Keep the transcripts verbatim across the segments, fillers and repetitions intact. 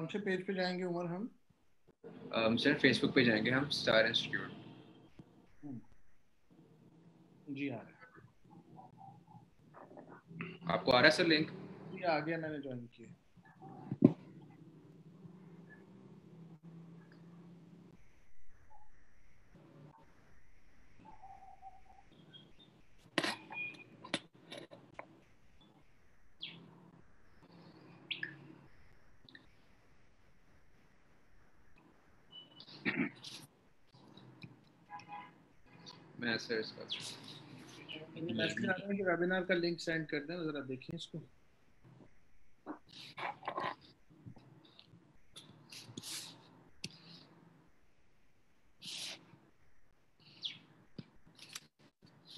कौन से पेज पे जाएंगे उमर हम? um, सर फेसबुक पे जाएंगे हम, स्टार इंस्टीट्यूट। जी आ रहा, आपको आ रहा है सर लिंक? जी आ गया, मैंने ज्वाइन किया। मैं सर इसका कि वेबिनार का लिंक सेंड कर दें, जरा देखिए इसको।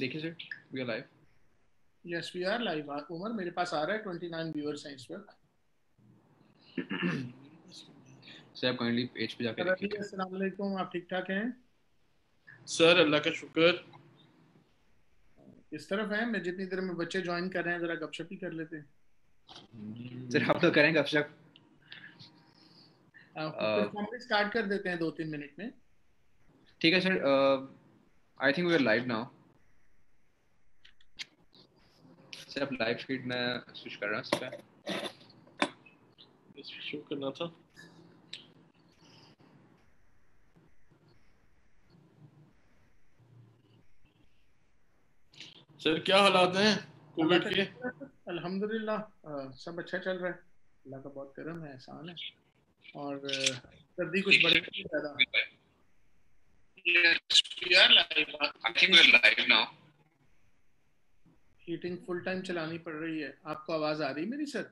देखिए sir, we are live. Yes we are live. Umar मेरे पास आ रहा है उनतीस व्यूअर्स हैं इस वक्त। सर काइंडली पेज पे जाकर देखिए। अस्सलाम वालेकुम, आप ठीक ठाक हैं सर? अल्लाह का शुक्र। इस तरफ हैं, मैं जितनी देर में बच्चे ज्वाइन कर रहे हैं जरा गपशप ही कर लेते हैं। सर आप तो करें गपशप, स्टार्ट कर देते हैं दो तीन मिनट में। ठीक है sir, I think we are live now. Sir आप लाइव फीड में स्विच कर रहा हूँ, शो करना था। सर क्या हालात हैं कोविड के? अल्हम्दुलिल्लाह सब अच्छा चल रहा है, अल्लाह का बहुत करम है, एहसान है। और सर्दी कुछ बढ़ गई ज्यादा। Yes we are live, I think we are live now. Heating full time चलानी पड़ रही है। आपको आवाज आ रही है मेरी सर?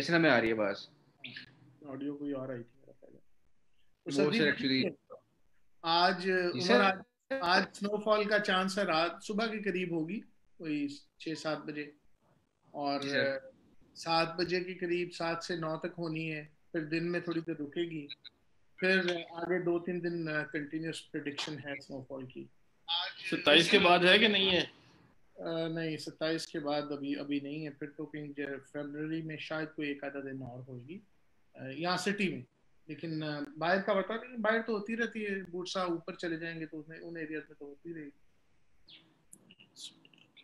यस ना, मैं आ रही है, बस ऑडियो कोई और आई थी पहले। वो सर एक्चुअली आज उमर आज आज स्नोफॉल का चांस है, रात सुबह के करीब होगी कोई छः सात बजे, और सात बजे के करीब सात से नौ तक होनी है, फिर दिन में थोड़ी देर रुकेगी, फिर आगे दो तीन दिन कंटिन्यूस प्रेडिक्शन है स्नोफॉल की। सत्ताईस के बाद है कि नहीं है? आ, नहीं सत्ताईस के बाद अभी अभी नहीं है, फिर तो कहीं फरवरी में शायद कोई एक आधा दिन और होगी यहाँ सिटी में, लेकिन बाहर का बता नहीं, बाहर तो होती रहती है। बुरसा ऊपर चले जाएंगे तो उसमें उन एरियाज में तो होती रहेगी।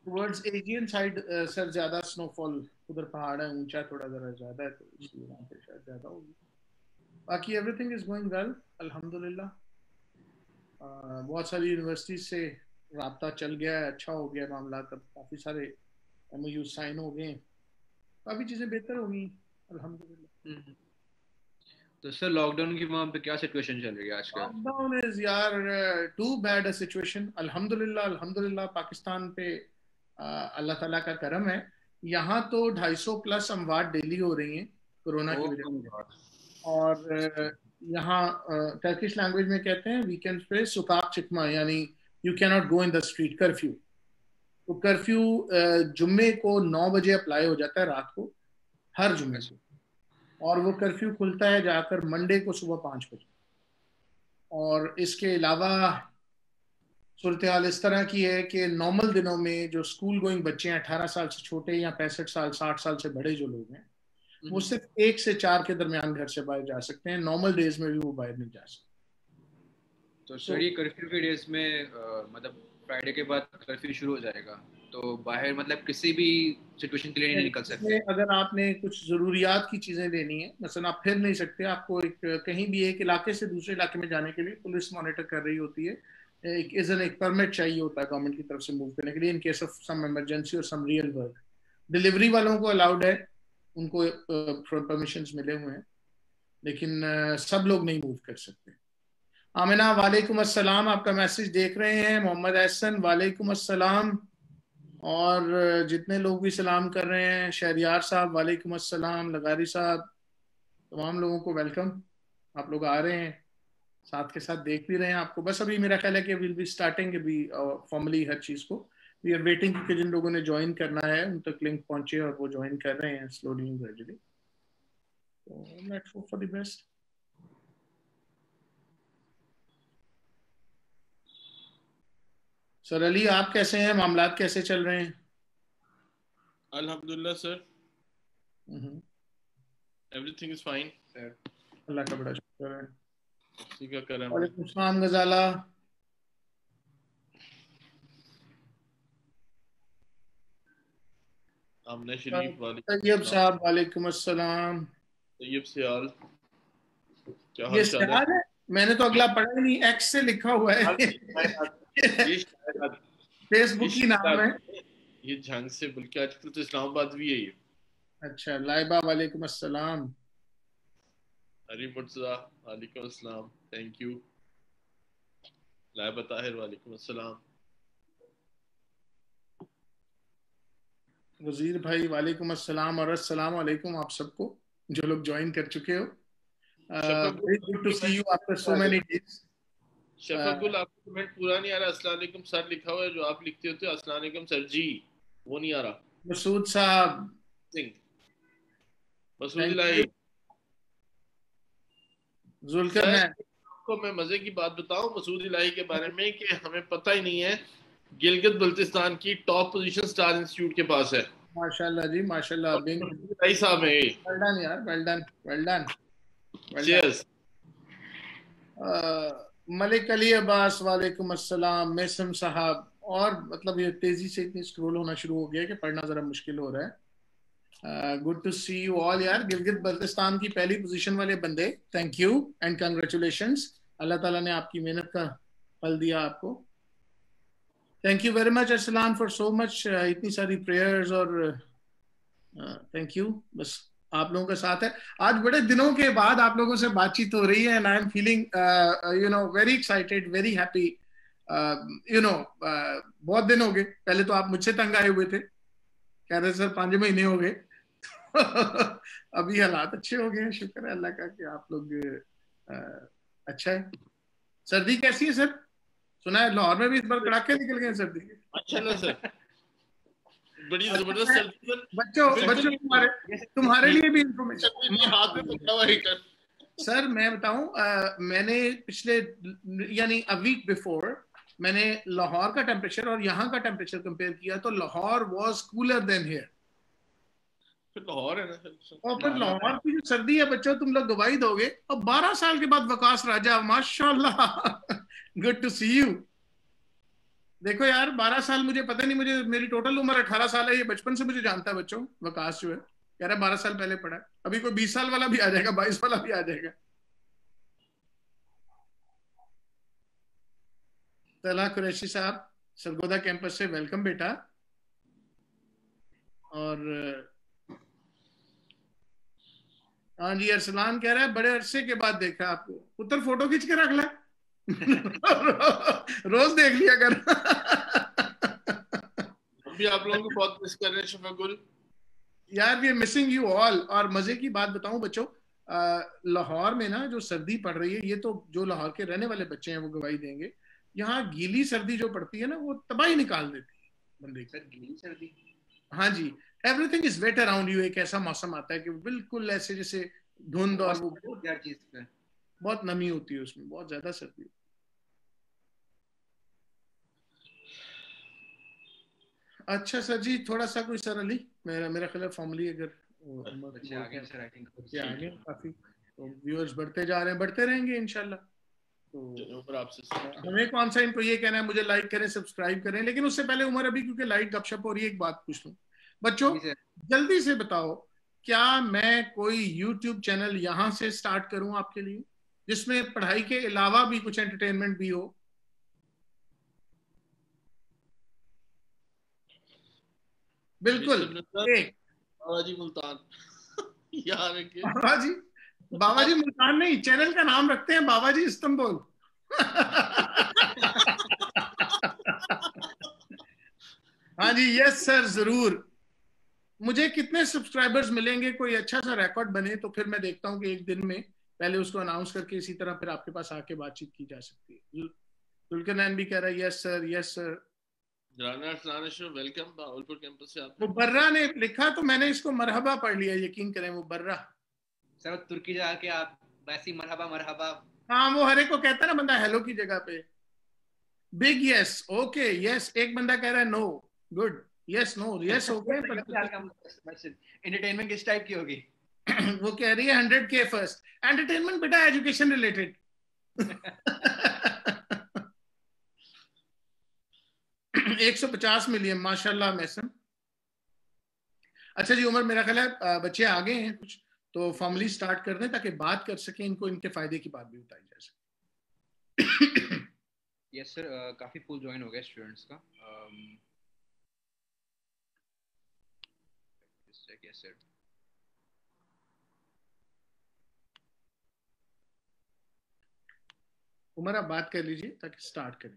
टुवर्ड्स एजियन साइड सर ज्यादा स्नोफॉल, उधर पहाड़ है ऊंचा थोड़ा, जरा ज्यादा है तो इसलिए वहाँ पे शायद ज्यादा होगी। बाकी एवरीथिंग इज गोइंग वेल अल्हम्दुलिल्लाह। बहुत सारी यूनिवर्सिटी से रब्ता चल गया है, अच्छा हो गया मामला, तब काफ़ी सारे एम ओ यू साइन हो गए, काफ़ी चीज़ें बेहतर हो गई अल्हम्दुलिल्लाह। तो सर लॉकडाउन की वहाँ पे क्या सिचुएशन चल रही है आजकल? लॉकडाउन इज यार टू बैड अ सिचुएशन अल्हम्दुलिल्लाह अल्हम्दुलिल्लाह। पाकिस्तान पे अल्लाह ताला का करम है, यहाँ तो दो सौ पचास प्लस अमवात डेली हो रही हैं कोरोना की वजह से। और यहाँ टर्किश लैंग्वेज में कहते हैं वीकेंड पे सुकाब चिकमा, यानी you can not go in the street curfew. तो कर्फ्यू जुम्मे को नौ बजे अप्लाई हो जाता है रात को, हर जुम्मे से, और वो कर्फ्यू खुलता है जाकर मंडे को सुबह पाँच बजे। और इसके अलावा सूरत हाल इस तरह की है कि नॉर्मल दिनों में जो स्कूल गोइंग बच्चे हैं अठारह साल से छोटे या पैंसठ साल साठ साल से बड़े जो लोग हैं, वो सिर्फ एक से चार के दरमियान घर से बाहर जा सकते हैं, नॉर्मल डेज में भी वो बाहर नहीं जा सकते। तो सर ये कर्फ्यू के डेज में आ, मतलब फ्राइडे के बाद कर्फ्यू शुरू हो जाएगा, तो बाहर मतलब किसी भी सिचुएशन के लिए नहीं निकल सकते। अगर आपने कुछ ज़रूरियात की चीज़ें लेनी है, मसलन आप फिर नहीं सकते, आपको एक कहीं भी एक इलाके से दूसरे इलाके में जाने के लिए पुलिस मॉनिटर कर रही होती है, एक इज़न एक परमिट चाहिए होता है गवर्नमेंट की तरफ से मूव करने के लिए, in case of some emergency और सम रियल वर्क। डिलीवरी वालों को अलाउड है, उनको परमिशन मिले हुए हैं, लेकिन सब लोग नहीं मूव कर सकते। आमिना वालेकुम अस्सलाम, आपका मैसेज देख रहे हैं। मोहम्मद अहसन वालेकुम अस्सलाम, और जितने लोग भी सलाम कर रहे हैं, शहरियार साहब वालेकुम अस्सलाम, लगारी साहब, तमाम लोगों को वेलकम। आप लोग आ रहे हैं, साथ के साथ देख भी रहे हैं आपको। बस अभी मेरा ख्याल है कि विल बी स्टार्टिंग अभी फॉर्मली हर चीज़ को, वी आर वेटिंग कि जिन लोगों ने ज्वाइन करना है उन तक लिंक पहुंचे और वो ज्वाइन कर रहे हैं स्लोली एंड ग्रेजुअली। तो let's hope for the best. Sir Ali आप कैसे हैं, मामलात कैसे चल रहे हैं? अल्हम्दुलिल्लाह sir. everything is fine sir. Allah ka bada shukr hai. Theek hai karam. Waalaikum assalam Ghazala. हमने शरीफ वाले तैयब साहब वालेकुम अस्सलाम. तैयब सियाल क्या हाल चाल है? मैंने तो अगला पढ़ा ही नहीं, एक्स से लिखा हुआ है फेसबुक की नाम है ये झंग से, बल्कि आजकल तो इस्लामाबाद भी है ये. अच्छा लाइबा वालेकुम अस्सलाम. हरी मुर्तजा वालेकुम अस्सलाम, थैंक यू. लाइबा ताहिर वालेकुम अस्सलाम. वजीर भाई वालेकुम अस्सलाम और अस्सलाम वालेकुम आप सबको जो लोग ज्वाइन कर चुके हो. Very good to see you after so many days. Shafqul आपका कमेंट पूरा नहीं आ रहा. अस्सलाम वालेकुम सर लिखा हुआ है जो आप लिखते होते हो अस्सलाम वालेकुम सर जी, वो नहीं आ रहा. मसूद साहब सिंह मसूद लाई जुल्कर है. आपको मैं मजे की बात बताऊं मसूद इलाही के बारे में कि हमें पता ही नहीं है गिलगित बल्तिस्तान की टॉप पोजीशन स्टार इंस्टीट्यूट के पास है. माशाल्लाह जी माशाल्लाह. भाई साहब है, वेल डन यार, well done well done. Cheers. Malik Ali Abbas वालेकुम अस्सलाम. मेसम साहब और मतलब ये तेजी से इतनी स्क्रॉल होना शुरू हो गया कि पढ़ना जरा मुश्किल हो रहा है. Good to see you all यार. गिलगित बल्तिस्तान की पहली पोजीशन वाले बंदे, थैंक यू एंड कंग्रेचुलेशंस. अल्लाह ताला ने आपकी मेहनत का फल दिया आपको. Thank you very much Aslan for so much. इतनी सारी प्रेयर्स और थैंक uh, यू. बस आप लोगों का साथ है. आज बड़े दिनों के बाद आप लोगों से बातचीत हो रही है and I am feeling you know very excited very happy. You know बहुत दिन हो गए, पहले तो आप मुझसे तंग आए हुए थे, कह रहे सर पाँच महीने हो गए अभी हालात अच्छे हो गए हैं, शुक्र है अल्लाह का कि आप लोग uh, अच्छा है. सर्दी कैसी है सर? सुना है लाहौर में भी इस बार कड़ाके निकल गए सर्दी के. अच्छा ना सर, बड़ी जबरदस्त सर्दी. बच्चों बच्चों तुम्हारे तुम्हारे लिए भी इंफॉर्मेशन हाथ में पकड़ा हुआ है सर. मैं बताऊं मैंने पिछले यानी अ वीक बिफोर मैंने लाहौर का टेम्परेचर और यहाँ का टेम्परेचर कंपेयर किया तो Lahore was cooler than here. Lahore है ना, और फिर लाहौर की जो सर्दी है बच्चों तुम लोग गवाही दोगे. और बारह साल के बाद वकास राजा माशाल्लाह, गुड टू सी यू. देखो यार बारह साल मुझे पता नहीं, मुझे मेरी टोटल उम्र अठारह साल है, ये बचपन से मुझे जानता है बच्चों. वकास जो है कह रहा है बारह साल पहले पढ़ा, अभी कोई बीस साल वाला भी आ जाएगा, बाईस वाला भी आ जाएगा. तला कुरैशी साहब सरगोधा कैंपस से वेलकम बेटा. और हाँ जी अरसलान कह रहा है बड़े अरसे के बाद देखा आपको, पुत्र फोटो खींच के रख ला रोज देख लिया कर अभी आप लोगों को बहुत मिस कर रहे हैं शफागुल यार, we are missing you all. और मजे की बात बताऊं बच्चों, लाहौर में ना जो सर्दी पड़ रही है, ये तो जो लाहौर के रहने वाले बच्चे हैं वो गवाही देंगे, यहाँ गीली सर्दी जो पड़ती है ना वो तबाही निकाल देती है बंदे सर. गीली सर्दी हाँ जी, everything is wet around you. एक ऐसा मौसम आता है कि बिल्कुल ऐसे जैसे धुंध और बहुत नमी होती है उसमें, बहुत ज्यादा सर्दी. अच्छा सर जी थोड़ा सा कोई सर अली मेरा मेरा ख्याल फॉर्मली अगर बच्चे आगे सर आई थिंक आगे काफी तो व्यूअर्स बढ़ते जा रहे हैं, बढ़ते रहेंगे इंशाल्लाह. तो ऊपर आपसे हमें कौन सा इनको ये कहना है मुझे लाइक करें सब्सक्राइब करें, लेकिन उससे पहले उमर अभी क्योंकि लाइट गपशप हो रही है एक बात पूछ लूं बच्चों जल्दी से बताओ, क्या मैं कोई यूट्यूब चैनल यहाँ से स्टार्ट करूँ आपके लिए जिसमें पढ़ाई के अलावा भी कुछ एंटरटेनमेंट भी हो? बिल्कुल एक बाबा जी मुल्तान यार बाबा जी बाबा जी मुल्तान नहीं, चैनल का नाम रखते हैं बाबा जी इस्तंबुल हाँ जी यस सर जरूर. मुझे कितने सब्सक्राइबर्स मिलेंगे, कोई अच्छा सा रिकॉर्ड बने तो फिर मैं देखता हूँ कि एक दिन में पहले उसको अनाउंस करके इसी तरह फिर आपके पास आके बातचीत की जा सकती है. जुल्करनैन भी कह रहा है yes sir yes sir. Welcome Bahawalpur campus से आपने मुबर्रा ने लिखा तो मैंने इसको मरहबा पढ़ लिया, यकीन करें मुबर्रा सर. तुर्की जाके आप वैसी मरहबा मरहबा हाँ वो हर एक को कहता ना बंदा हेलो की जगह पे. बिग यस ओके यस, एक बंदा कह रहा है no good yes no yes okay. Entertainment किस टाइप की होगी वो कह रही है हंड्रेड के फर्स्ट एंटरटेनमेंट बेटा एजुकेशन रिलेटेड। एक सौ पचास मिलियन माशाल्लाह मैसन। अच्छा जी उमर मेरा ख्याल है बच्चे आगे हैं कुछ, तो फॉर्मली स्टार्ट कर दें ताकि बात कर सकें, इनको इनके फायदे की बात भी बताई जा सके। यस सर, काफी पूल ज्वाइन हो गया स्टूडेंट्स का। यस सर, उमर आप बात कर लीजिए ताकि स्टार्ट करें।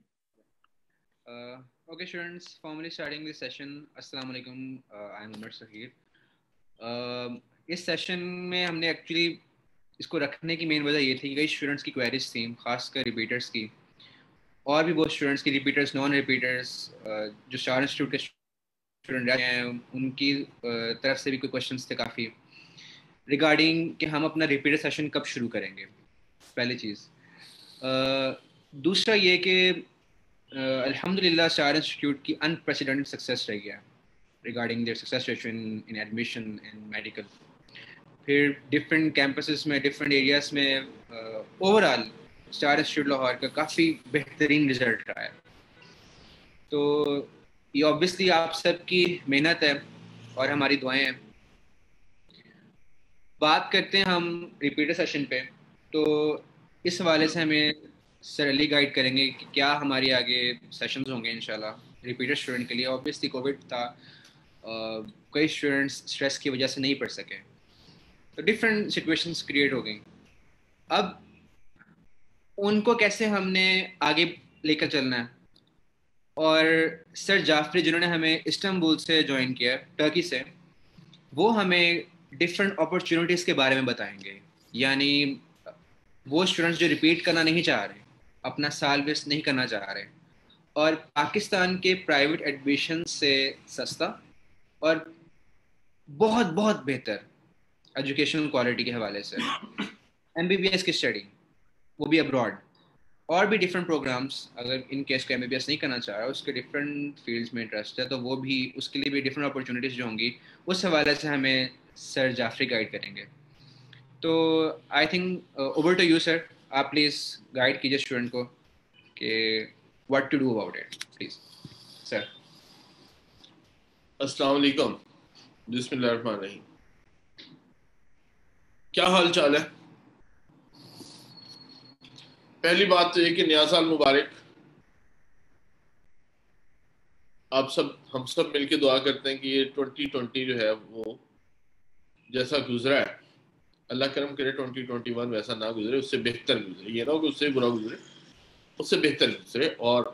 Okay students, formally starting this session. अस्सलाम वालेकुम, आई एम उमर सखीर। इस सेशन में हमने एक्चुअली इसको रखने की मेन वजह ये थी कि कई स्टूडेंट्स की क्वेरीज थी, खासकर रिपीटर्स की, और भी बहुत स्टूडेंट्स की, रिपीटर्स, नॉन रिपीटर्स, जो स्टार इंस्टीट्यूट के स्टूडेंट हैं उनकी तरफ से भी कोई क्वेश्चंस थे काफ़ी रिगार्डिंग कि हम अपना रिपीटर सेशन कब शुरू करेंगे, पहली चीज़। Uh, दूसरा ये कि uh, अल्हम्दुलिल्लाह स्टार इंस्टीट्यूट की अनप्रेसिडेंटेड सक्सेस रही है regarding their success ratio in admission in medical. फिर डिफरेंट कैंपसेस में, डिफरेंट एरियाज में overall uh, star institute Lahore का काफ़ी बेहतरीन रिजल्ट रहा है। तो ये ऑब्वियसली आप सब की मेहनत है और हमारी दुआएं हैं। बात करते हैं हम रिपीटर सेशन पे, तो इस हवाले से हमें सर अली गाइड करेंगे कि क्या हमारे आगे सेशंस होंगे इंशाल्लाह रिपीटर स्टूडेंट के लिए। ऑब्वियसली कोविड था, कई स्टूडेंट्स स्ट्रेस की वजह से नहीं पढ़ सके, तो डिफरेंट सिचुएशंस क्रिएट हो गई। अब उनको कैसे हमने आगे लेकर चलना है, और सर जाफरी जिन्होंने हमें इस्तांबुल से ज्वाइन किया, टर्की से, वो हमें डिफरेंट अपॉर्चुनिटीज़ के बारे में बताएंगे। यानी वो स्टूडेंट्स जो रिपीट करना नहीं चाह रहे, अपना साल वेस्ट नहीं करना चाह रहे, और पाकिस्तान के प्राइवेट एडमिशन से सस्ता और बहुत बहुत बेहतर एजुकेशनल क्वालिटी के हवाले से, एमबीबीएस की स्टडी, वो भी अब्रॉड, और भी डिफरेंट प्रोग्राम्स। अगर इन केस को एमबीबीएस नहीं करना चाह रहा, उसके डिफरेंट फील्ड्स में इंटरेस्ट है, तो वो भी, उसके लिए भी डिफरेंट अपॉर्चुनिटीज़ जो होंगी, उस हवाले से हमें सर जाफरी गाइड करेंगे। तो I think over to you sir, आप प्लीज़ गाइड कीजिए स्टूडेंट को कि what to do about it, please sir. अस्सलाम वालेकुम, बिस्मिल्लाह रहमान रहीम, क्या हाल चाल है? पहली बात तो ये कि नया साल मुबारक। आप सब, हम सब मिलके दुआ करते हैं कि ये ट्वेंटी ट्वेंटी जो है वो जैसा गुजरा है, अल्लाह करम करे ट्वेंटी ट्वेंटी वन वैसा ना गुजरे, उससे बेहतर गुजरे। ये ना हो कि उससे बुरा गुजरे, उससे बेहतर गुजरे। और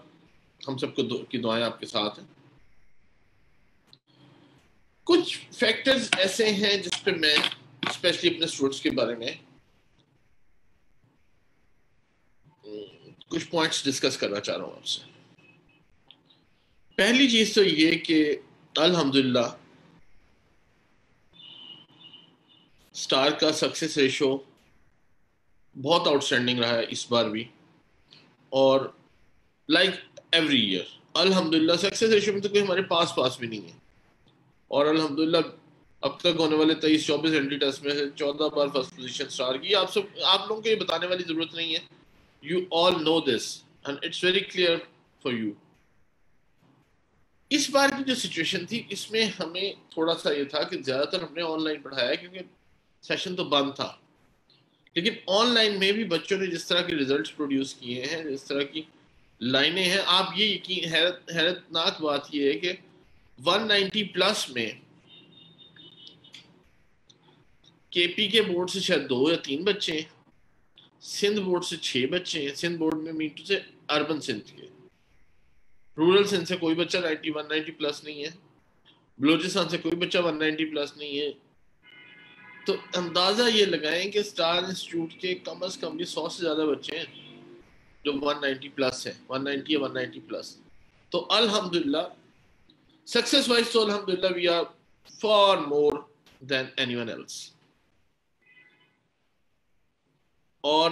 हम सबको दु, की दुआएं आपके साथ हैं। कुछ फैक्टर्स ऐसे हैं जिस पे मैं स्पेशली अपने स्टूडेंट्स के बारे में कुछ पॉइंट्स डिस्कस करना चाह रहा हूँ आपसे। पहली चीज तो ये कि अल्हम्दुलिल्लाह स्टार का सक्सेस रेशो बहुत आउटस्टैंडिंग रहा है इस बार भी, और लाइक एवरी ईयर अल्हम्दुलिल्लाह सक्सेस रेशो में तो कोई हमारे पास पास भी नहीं है। और अल्हम्दुलिल्लाह अब तक होने वाले तेईस चौबीस एंट्री टेस्ट में से चौदह बार फर्स्ट पोजीशन स्टार की। आप सब, आप लोगों को ये बताने वाली ज़रूरत नहीं है, you all know this and it's very clear for you. इस बार की जो सिचुएशन थी इसमें हमें थोड़ा सा ये था कि ज़्यादातर हमने ऑनलाइन पढ़ाया, क्योंकि सेशन तो बंद था, लेकिन ऑनलाइन में भी बच्चों ने जिस तरह के रिजल्ट्स प्रोड्यूस किए हैं, जिस तरह की लाइनें हैं, आप ये यकीन, हैरत हैरतनाक बात ये है कि एक सौ नब्बे प्लस में केपी के बोर्ड से शायद दो या तीन बच्चे हैं, सिंध बोर्ड से छह बच्चे हैं। सिंध बोर्ड में मीटू से अर्बन सिंध के, रूरल सिंध से कोई बच्चा नाइन्टी प्लस नहीं है, बलूचिस्तान से कोई बच्चा एक सौ नब्बे प्लस नहीं है। तो अंदाज़ा ये लगाएं कि स्टार इंस्टीट्यूट के कम अज़ कम भी सौ से ज़्यादा बच्चे हैं जो एक सौ नब्बे प्लस हैं, एक सौ नब्बे या एक सौ नब्बे प्लस। तो अल्हम्दुलिल्लाह सक्सेस वाइज तो अल्हम्दुलिल्लाह we are far more than anyone else. और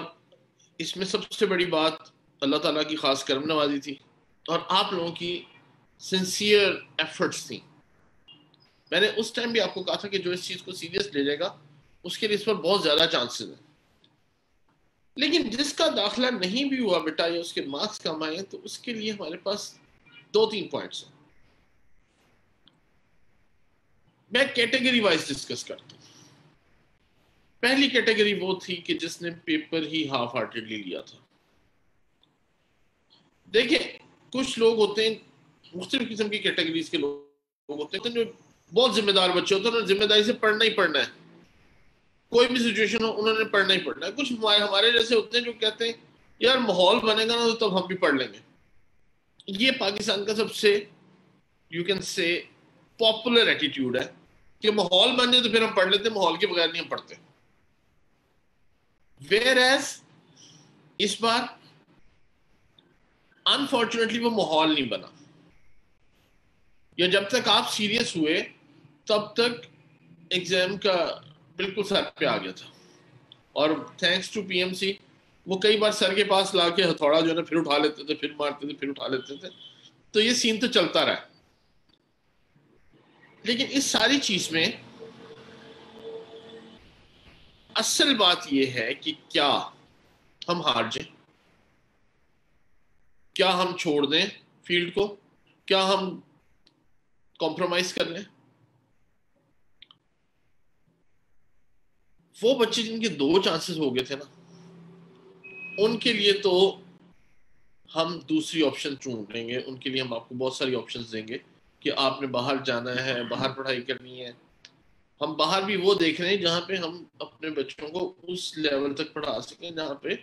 इसमें सबसे बड़ी बात अल्लाह ताला की ख़ास करम नवाजी थी और आप लोगों की सिंसियर एफर्ट्स थी। मैंने उस टाइम भी आपको कहा था कि जो इस चीज़ को सीरियस ले लेगा उसके लिए इस पर बहुत ज़्यादा चांसेस हैं। लेकिन जिसका दाखिला नहीं भी हुआ बेटा या उसके मार्क्स कम आए तो उसके लिए हमारे पास दो तीन पॉइंट्स हैं। मैं कैटेगरी वाइज डिस्कस करता हूँ। पहली कैटेगरी वो थी कि जिसने पेपर ही हाफ हार्टेडली लिया था। देखिए कुछ लोग होते हैं मुख्तलिफ किस्म की कैटेगरीज के लोग होते हैं जो बहुत जिम्मेदार बच्चे होते हैं, उन्होंने जिम्मेदारी से पढ़ना ही पढ़ना है, कोई भी सिचुएशन हो उन्होंने पढ़ना ही पढ़ना है। कुछ हमारे जैसे होते हैं जो कहते हैं यार माहौल बनेगा ना तो तब तो हम भी पढ़ लेंगे। ये पाकिस्तान का सबसे you can say popular attitude है कि माहौल बन जाए तो फिर हम पढ़ लेते हैं, माहौल के बगैर नहीं हम पढ़ते। Whereas, इस बार अनफॉर्चुनेटली वो माहौल नहीं बना, या जब तक आप सीरियस हुए तब तक एग्जाम का बिल्कुल सर पे आ गया था। और थैंक्स टू पीएमसी वो कई बार सर के पास लाके हथौड़ा जो है ना फिर उठा लेते थे, फिर मारते थे, फिर उठा लेते थे, तो ये सीन तो चलता रहा। लेकिन इस सारी चीज में असल बात यह है कि क्या हम हार जाएं, क्या हम छोड़ दें फील्ड को, क्या हम कॉम्प्रोमाइज कर लें। वो बच्चे जिनके दो चांसेस हो गए थे ना, उनके लिए तो हम दूसरी ऑप्शन ढूंढेंगे, उनके लिए हम आपको बहुत सारी ऑप्शंस देंगे कि आपने बाहर जाना है, बाहर पढ़ाई करनी है। हम बाहर भी वो देख रहे हैं जहाँ पे हम अपने बच्चों को उस लेवल तक पढ़ा सकें जहाँ पे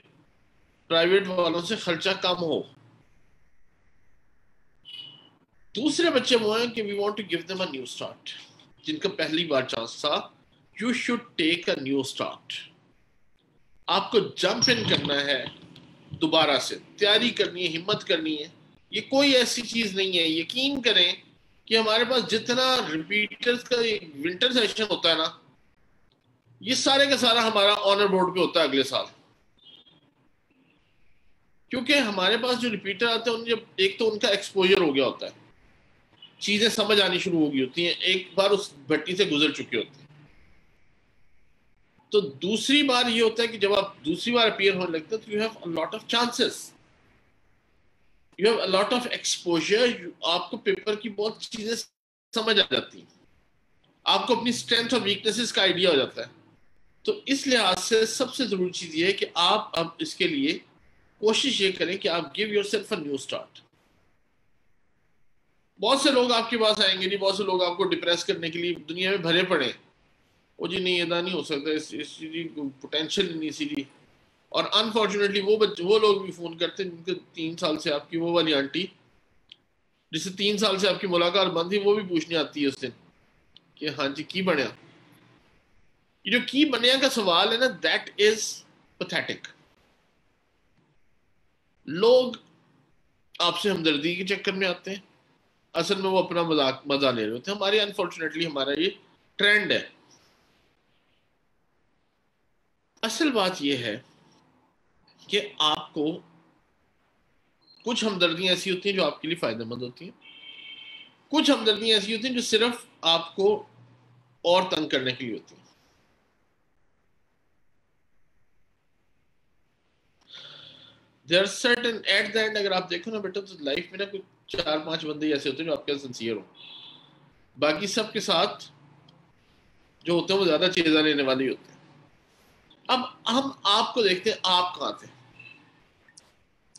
प्राइवेट वालों से खर्चा कम हो। दूसरे बच्चे वो हैं कि we want to give them a new start, जिनका पहली बार चांस था। You should take a new start, आपको जंप इन करना है, दोबारा से तैयारी करनी है, हिम्मत करनी है। ये कोई ऐसी चीज नहीं है, यकीन करें कि हमारे पास जितना रिपीटर्स का विंटर सेशन होता है ना, ये सारे का सारा हमारा ऑनर बोर्ड पे होता है अगले साल, क्योंकि हमारे पास जो रिपीटर आते हैं उन एक तो उनका एक्सपोजर हो गया होता है, चीजें समझ आनी शुरू हो गई होती हैं, एक बार उस भट्टी से गुजर चुकी होती है। तो दूसरी बार ये होता है कि जब आप दूसरी बार अपीयर होने लगते हैं तो you have a lot of chances, you have a lot of exposure, आपको पेपर की बहुत चीजें समझ आ जाती हैं, आपको अपनी स्ट्रेंथ और वीकनेसेस का आइडिया हो जाता है। तो इस लिहाज से सबसे जरूरी चीज ये है कि आप अब इसके लिए कोशिश ये करें कि आप give yourself a new start. बहुत से लोग आपके पास आएंगे नहीं, बहुत से लोग आपको डिप्रेस करने के लिए दुनिया में भरे पड़े, वो जी नहीं ऐसा नहीं हो सकता, इस इस पोटेंशियल नहीं सीधी। और अनफॉर्चुनेटली वो बच्चे वो लोग भी फ़ोन करते हैं जिनके तीन साल से आपकी वो वाली आंटी जिससे तीन साल से आपकी मुलाकात बंद थी, वो भी पूछने आती है उस दिन कि हाँ जी की बनया। ये जो की बनया का सवाल है ना, दैट इज पैथेटिक। लोग आपसे हमदर्दी के चक्कर में आते हैं, असल में वो अपना मजाक मजा ले रहे होते हैं। हमारे अनफॉर्चुनेटली हमारा ये ट्रेंड है। असल बात ये है कि आपको कुछ हमदर्दियाँ ऐसी होती हैं जो आपके लिए फ़ायदेमंद होती हैं, कुछ हमदर्दियाँ ऐसी होती हैं जो सिर्फ आपको और तंग करने के लिए होती हैं। There certain at the end अगर आप देखो ना बेटा तो लाइफ में ना कुछ चार पांच बंदे ऐसे होते हैं जो आपके सिंसियर हो, बाकी सबके साथ जो होते हैं वो ज़्यादा चेज़ा लेने वाले होते हैं। अब हम आपको देखते हैं आप कहाँ थे।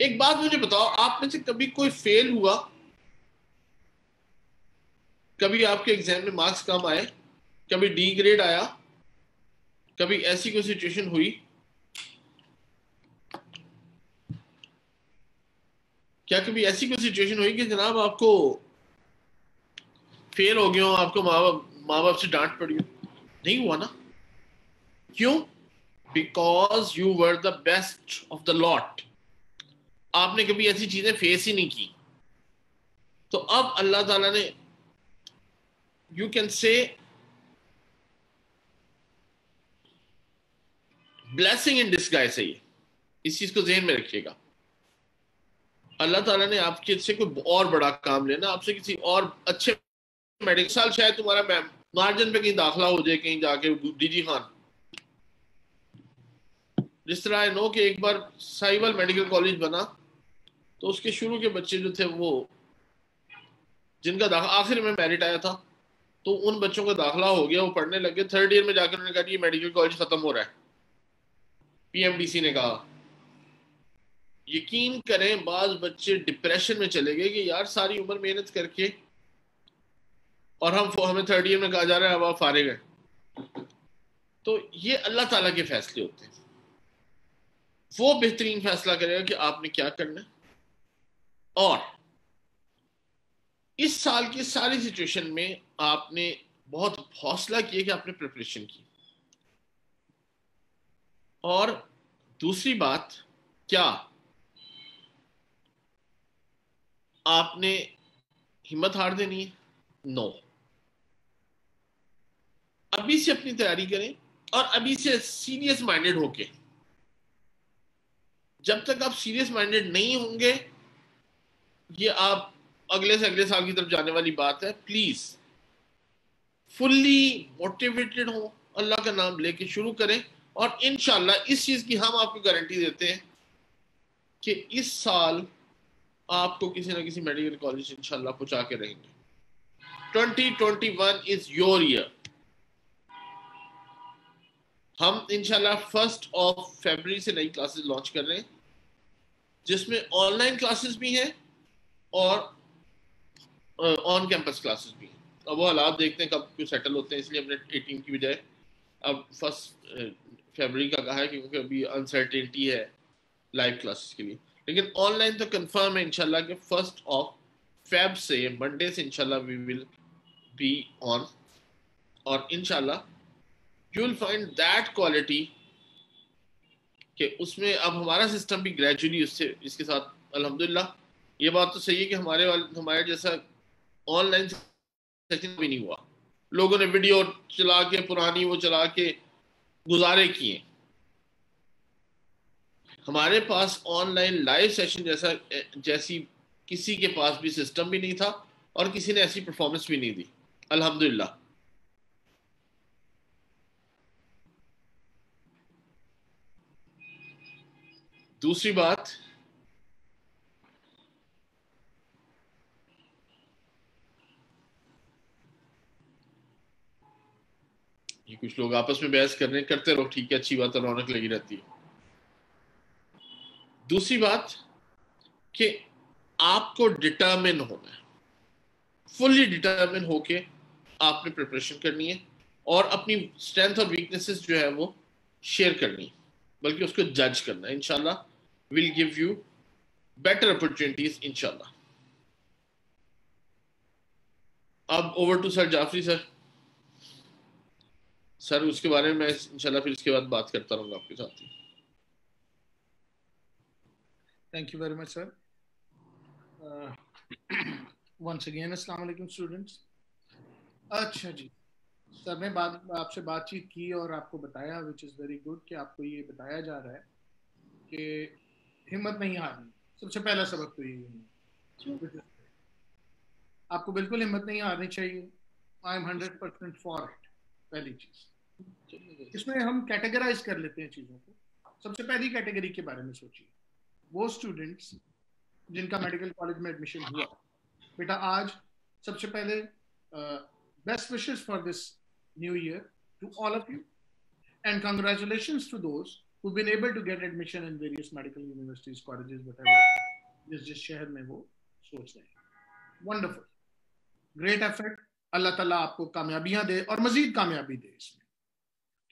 एक बात मुझे बताओ, आप में से कभी कोई फेल हुआ, कभी आपके एग्जाम में मार्क्स कम आए, कभी डी ग्रेड आया, कभी ऐसी कोई सिचुएशन हुई? क्या कभी ऐसी कोई सिचुएशन हुई कि जनाब आपको फेल हो गए हो, आपको माँ बाप माँ बाप से डांट पड़ी हो? नहीं हुआ ना। क्यों? Because you were the best of the lot. आपने कभी ऐसी चीजें फेस ही नहीं की। तो अब अल्लाह ताला ने you can say blessing in disguise है ये। इस चीज को ज़हन में रखिएगा। अल्लाह ताला ने आपके से कोई और बड़ा काम लेना, आपसे किसी और अच्छे मेडिकल साल शायद तुम्हारा मार्जिन पे कहीं दाखिला हो जाए, कहीं जाके डीजी खान जिस तरह आई नो कि एक बार साहिवाल मेडिकल कॉलेज बना तो उसके शुरू के बच्चे जो थे वो जिनका आखिर में मेरिट आया था तो उन बच्चों का दाखिला हो गया, वो पढ़ने लगे। थर्ड ईयर में जाकर उन्होंने कहा ये मेडिकल कॉलेज खत्म हो रहा है। पीएमडीसी ने कहा, यकीन करें बाज बच्चे डिप्रेशन में चले गए कि यार सारी उम्र मेहनत करके और हम हमें थर्ड ईयर में कहा जा रहा है अब आप फारिग हैं। तो ये अल्लाह ताला के फैसले होते हैं, वो बेहतरीन फैसला करेगा कि आपने क्या करना है। और इस साल की सारी सिचुएशन में आपने बहुत हौसला किया कि आपने प्रिपरेशन की। और दूसरी बात, क्या आपने हिम्मत हार देनी है? नो, अभी से अपनी तैयारी करें और अभी से सीरियस माइंडेड होके, जब तक आप सीरियस माइंडेड नहीं होंगे, ये आप अगले से अगले साल की तरफ जाने वाली बात है। प्लीज फुल्ली मोटिवेटेड हो, अल्लाह का नाम लेके शुरू करें और इंशाल्लाह इस चीज की हम आपको गारंटी देते हैं कि इस साल आपको किसी ना किसी मेडिकल कॉलेज इंशाल्लाह पहुंचा के रहेंगे। Twenty twenty one is your year. हम इंशाल्लाह फर्स्ट ऑफ फरवरी से नई क्लासेस लॉन्च कर रहे हैं जिसमें ऑनलाइन क्लासेस भी हैं और ऑन कैंपस क्लासेस भी हैं। अब वो हालात देखते हैं कब क्यों सेटल होते हैं, इसलिए हमने अठारह की बजाय अब फर्स्ट फरवरी का कहा है क्योंकि अभी अनसर्टेनिटी है लाइव क्लासेस के लिए। लेकिन ऑनलाइन तो कंफर्म है इंशाल्लाह के फर्स्ट ऑफ फेब से मंडे से इंशाल्लाह वी विल बी ऑन। और इंशाल्लाह You will find that quality कि उसमें अब हमारा सिस्टम भी ग्रेजुअली उससे इसके साथ अल्हम्दुलिल्लाह। ये बात तो सही है कि हमारे वाले हमारे जैसा ऑनलाइन सेशन भी नहीं हुआ, लोगों ने वीडियो चला के पुरानी वो चला के गुजारे किए। हमारे पास ऑनलाइन लाइव सेशन जैसा जैसी किसी के पास भी सिस्टम भी नहीं था और किसी ने ऐसी परफॉर्मेंस भी नहीं दी अल्हम्दुलिल्लाह। दूसरी बात, ये कुछ लोग आपस में बहस करने करते रहो, ठीक है, अच्छी बात है, रौनक लगी रहती है। दूसरी बात कि आपको डिटर्मिन होना है, फुल्ली डिटर्मिन होके आपने प्रिपरेशन करनी है और अपनी स्ट्रेंथ और वीकनेसेस जो है वो शेयर करनी है, बल्कि उसको जज करना है। इंशाल्लाह will give you better opportunities इंशाल्लाह। अब over to sir Jafri sir. Sir उसके बारे में मैं इंशाल्लाह फिर इसके बाद बात करता रहूंगा आपके साथ ही। Thank you very much sir. Once again अस्सलाम वालेकुम स्टूडेंट्स। अच्छा जी, सर ने बात आपसे बातचीत की और आपको बताया, विच इज़ वेरी गुड, कि आपको ये बताया जा रहा है कि हिम्मत नहीं हारनी। सबसे पहला सबक तो यही है, आपको बिल्कुल हिम्मत नहीं हारनी चाहिए। I am hundred percent for it, पहली चीज़। इसमें हम कैटेगराइज कर लेते हैं चीज़ों को। सबसे पहली कैटेगरी के बारे में सोचिए, वो स्टूडेंट्स जिनका मेडिकल कॉलेज में एडमिशन हुआ। बेटा आज सबसे पहले best wishes for this new year to all of you and congratulations to those who've been able to get admission in various medical universities, colleges, whatever jis jis shehar mein wo soch rahe hain. Wonderful, great effort. Allah taala aapko kamyabiyan de aur mazid kamyabi de isme.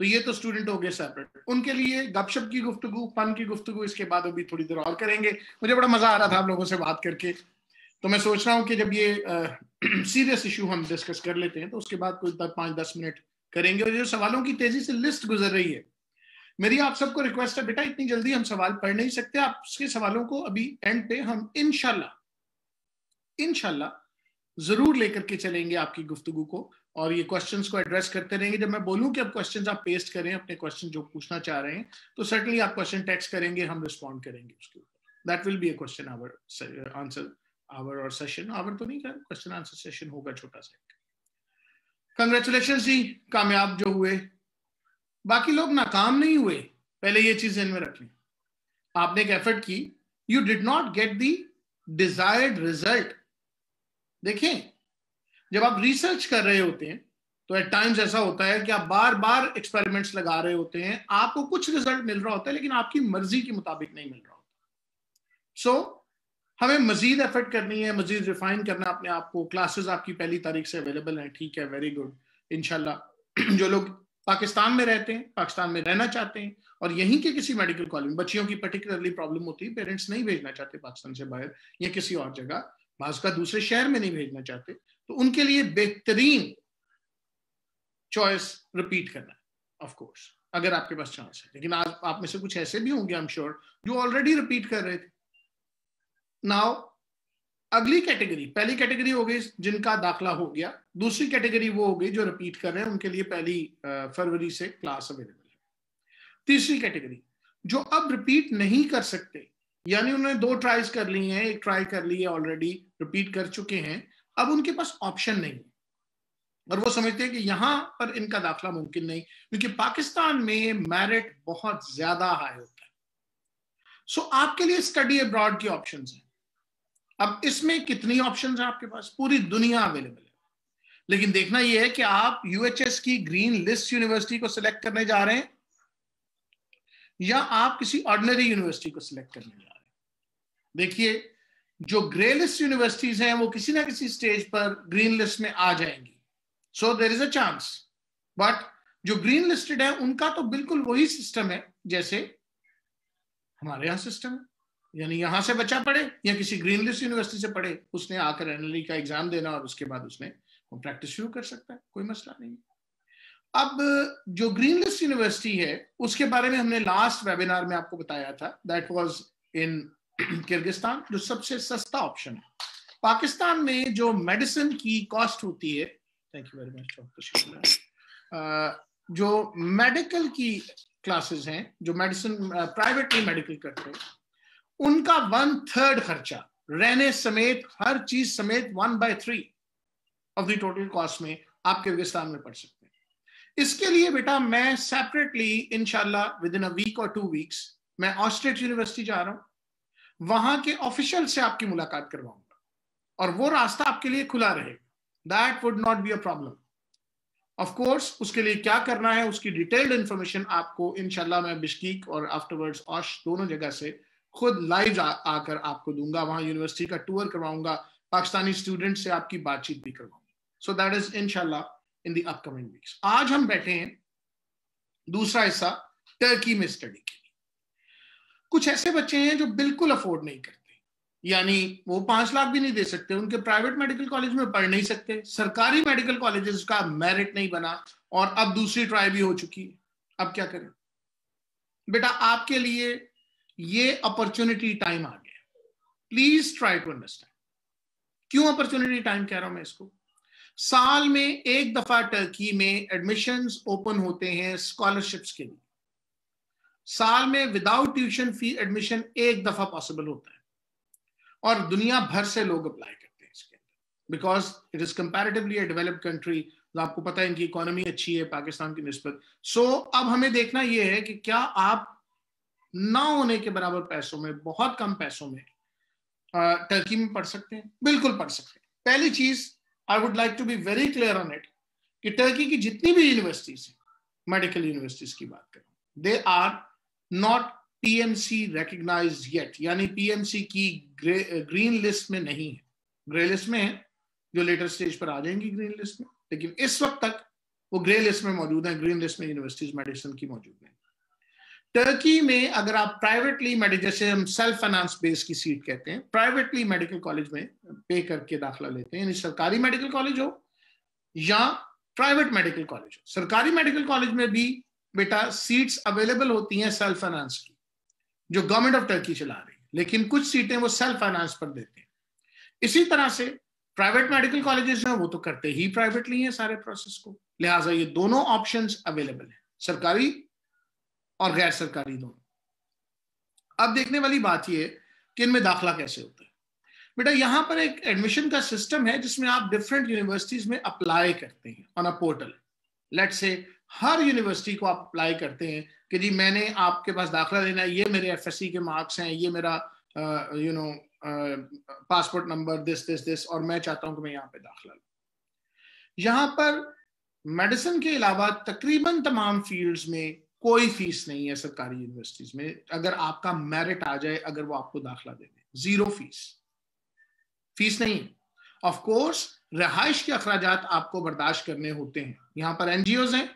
To ye to student ho gaye separate, unke liye gapshap ki guftgu, fun ki guftgu iske baad abhi thodi der aur karenge. Mujhe bada maza aa raha tha aap logon se baat karke, तो मैं सोच रहा हूँ कि जब ये serious issue हम discuss कर लेते हैं तो उसके बाद कोई पाँच दस मिनट करेंगे। और जो सवालों की तेजी से लिस्ट गुजर रही है, मेरी आप सबको रिक्वेस्ट है बेटा, इतनी जल्दी हम सवाल पढ़ नहीं सकते। आपके सवालों को अभी एंड पे हम इंशाल्लाह इंशाल्लाह जरूर लेकर के चलेंगे आपकी गुफ्तगू को और ये क्वेश्चंस को एड्रेस करते रहेंगे। जब मैं बोलूँ कि अब क्वेश्चंस आप पेस्ट करें, अपने क्वेश्चन जो पूछना चाह रहे हैं, तो सर्टनली आप क्वेश्चन टेक्स्ट करेंगे, हम रिस्पॉन्ड करेंगे उसके ऊपर। That will be a question hour answer hour और सेशन आवर तो नहीं कर क्वेश्चन आंसर सेशन होगा छोटा सा। कांग्रेचुलेशंस जी, कामयाब जो हुए, बाकी लोग नाकाम नहीं हुए। पहले ये चीज ध्यान में रख लें। आपने एक एफर्ट की, you did not get the desired result. देखें, जब आप रिसर्च कर रहे होते हैं तो एट टाइम्स ऐसा होता है कि आप बार बार एक्सपेरिमेंट्स लगा रहे होते हैं, आपको कुछ रिजल्ट मिल रहा होता है लेकिन आपकी मर्जी के मुताबिक नहीं मिल रहा होता। सो so, हमें मजीद एफर्ट करनी है, मजीद रिफाइन करना अपने आप को। क्लासेस आपकी पहली तारीख से अवेलेबल हैं, ठीक है, वेरी गुड, इंशाल्लाह। जो लोग पाकिस्तान में रहते हैं, पाकिस्तान में रहना चाहते हैं और यहीं के किसी मेडिकल कॉलेज में, बच्चियों की पर्टिकुलरली प्रॉब्लम होती है, पेरेंट्स नहीं भेजना चाहते पाकिस्तान से बाहर या किसी और जगह, भाजका दूसरे शहर में नहीं भेजना चाहते, तो उनके लिए बेहतरीन चॉइस रिपीट करना है ऑफकोर्स, अगर आपके पास चांस है। लेकिन आज आप में से कुछ ऐसे भी होंगे आई एम श्योर जो ऑलरेडी रिपीट कर रहे थे। नाउ अगली कैटेगरी, पहली कैटेगरी हो गई जिनका दाखला हो गया, दूसरी कैटेगरी वो हो गई जो रिपीट कर रहे हैं, उनके लिए पहली फरवरी से क्लास अवेलेबल है। तीसरी कैटेगरी जो अब रिपीट नहीं कर सकते, यानी उन्होंने दो ट्राइज कर ली हैं, एक ट्राई कर ली है ऑलरेडी, रिपीट कर चुके हैं, अब उनके पास ऑप्शन नहीं है और वो समझते हैं कि यहाँ पर इनका दाखला मुमकिन नहीं, क्योंकि पाकिस्तान में मेरिट बहुत ज्यादा हाई होता है। सो so, आपके लिए स्टडी अब्रॉड की ऑप्शंस हैं। अब इसमें कितनी ऑप्शंस हैं आपके पास? पूरी दुनिया अवेलेबल है, लेकिन देखना यह है कि आप यूएचएस की ग्रीन लिस्ट यूनिवर्सिटी को सिलेक्ट करने जा रहे हैं या आप किसी ऑर्डिनरी यूनिवर्सिटी को सिलेक्ट करने जा रहे हैं। देखिए, जो ग्रे लिस्ट यूनिवर्सिटीज हैं वो किसी ना किसी स्टेज पर ग्रीन लिस्ट में आ जाएंगी, so there is a chance. But जो ग्रीन लिस्टेड है उनका तो बिल्कुल वही सिस्टम है जैसे हमारे यहाँ सिस्टम है, यानी यहाँ से बच्चा पढ़े या किसी ग्रीन लिस्ट यूनिवर्सिटी से पढ़े, उसने आकर एनएलई का एग्जाम देना और उसके बाद उसने वो प्रैक्टिस शुरू कर सकता है, कोई मसला नहीं। अब जो ग्रीन लिस्ट यूनिवर्सिटी है उसके बारे में हमने लास्ट वेबिनार में आपको बताया था, दैट वॉज इन किर्गिस्तान, जो सबसे सस्ता ऑप्शन है। पाकिस्तान में जो मेडिसिन की कॉस्ट होती है, thank you very much doctor, जो मेडिकल की क्लासेस हैं, जो मेडिसिन प्राइवेटली मेडिकल करते हैं, उनका वन थर्ड खर्चा रहने समेत हर चीज समेत one by three of the total cost में आप किर्गिस्तान में पढ़ सकते हैं। इसके लिए बेटा मैं सेपरेटली इंशाल्लाह विद इन अ वीक और टू वीक्स मैं ऑस्ट्रेट यूनिवर्सिटी जा रहा हूँ, वहां के ऑफिशियल से आपकी मुलाकात करवाऊंगा और वो रास्ता आपके लिए खुला रहेगा। That would not be a problem. Of course, उसके लिए क्या करना है उसकी डिटेल्ड इंफॉर्मेशन आपको इंशाल्लाह मैं बिश्केक और आफ्टरवर्ड्स ओश दोनों जगह से खुद लाइव आकर आपको दूंगा, वहाँ यूनिवर्सिटी का टूर करवाऊंगा, पाकिस्तानी स्टूडेंट से आपकी बातचीत भी करवाऊंगा। सो दैट इज इंशाल्लाह इन द अपकमिंग वीक्स। आज हम बैठे हैं दूसरा हिस्सा टर्की में स्टडी के लिए। कुछ ऐसे बच्चे हैं जो बिल्कुल अफोर्ड नहीं करते, यानी वो पांच लाख भी नहीं दे सकते, उनके प्राइवेट मेडिकल कॉलेज में पढ़ नहीं सकते, सरकारी मेडिकल कॉलेजेस का मेरिट नहीं बना और अब दूसरी ट्राई भी हो चुकी है, अब क्या करें? बेटा आपके लिए ये अपॉर्चुनिटी टाइम आ गया, प्लीज ट्राई टू अंडरस्टैंड। क्यों अपॉर्चुनिटी टाइम कह रहा हूं मैं इसको? साल में एक दफा टर्की में एडमिशंस ओपन होते हैं स्कॉलरशिप्स के लिए, साल में विदाउट ट्यूशन फी एडमिशन एक दफा पॉसिबल होता है और दुनिया भर से लोग अप्लाई करते हैं इसके अंदर, because it is comparatively a developed country. आपको पता है इनकी इकोनॉमी अच्छी है पाकिस्तान की निस्बत। सो so, अब हमें देखना यह है कि क्या आप ना होने के बराबर पैसों में, बहुत कम पैसों में टर्की में पढ़ सकते हैं? बिल्कुल पढ़ सकते हैं। पहली चीज I would like to be very clear on it कि टर्की की जितनी भी यूनिवर्सिटीज हैं, मेडिकल यूनिवर्सिटीज की बात करूँ, they are not PMC recognised yet, यानी पीएमसी की ग्रे, ग्रीन लिस्ट में नहीं है, ग्रे लिस्ट में है, जो लेटर स्टेज पर आ जाएंगी ग्रीन लिस्ट में, लेकिन इस वक्त तक वो ग्रे लिस्ट में मौजूद है। ग्रीन लिस्ट में यूनिवर्सिटीज मेडिसिन की मौजूद है। टर्की में अगर आप प्राइवेटली मेडिकल, जैसे हम सेल्फ फाइनेंस बेस की सीट कहते हैं, प्राइवेटली मेडिकल कॉलेज में पे करके दाखिला लेते हैं, यानी सरकारी मेडिकल कॉलेज हो या प्राइवेट मेडिकल कॉलेज हो, सरकारी मेडिकल कॉलेज में भी बेटा सीट्स अवेलेबल होती हैं सेल्फ फाइनेंस की, जो गवर्नमेंट ऑफ टर्की चला रही है, लेकिन कुछ सीटें वो सेल्फ फाइनेंस पर देते हैं। इसी तरह से प्राइवेट मेडिकल कॉलेजेस हैं, वो तो करते ही प्राइवेटली हैं सारे प्रोसेस को, लिहाजा ये दोनों ऑप्शंस अवेलेबल हैं, सरकारी और गैर सरकारी दोनों। अब देखने वाली बात ये कि इनमें दाखिला कैसे होता है। बेटा यहाँ पर एक एडमिशन का सिस्टम है जिसमें आप डिफरेंट यूनिवर्सिटीज में अप्लाई करते हैं on a portal. Let's say her university को आप अप्लाई करते हैं कि जी मैंने आपके पास दाखिला लेना है, ये मेरे एफएससी के मार्क्स हैं, ये मेरा you know passport number this this this और मैं चाहता हूं कि मैं यहाँ पे दाखिला लूं। यहाँ पर मेडिसिन के अलावा तकरीबन तमाम फील्ड्स में कोई फीस नहीं है सरकारी यूनिवर्सिटीज में, अगर आपका मेरिट आ जाए, अगर वो आपको दाखिला दे दें, जीरो फीस, फीस नहीं है। ऑफ कोर्स रिहाइश के अखराजात आपको बर्दाश्त करने होते हैं। यहाँ पर एनजीओज हैं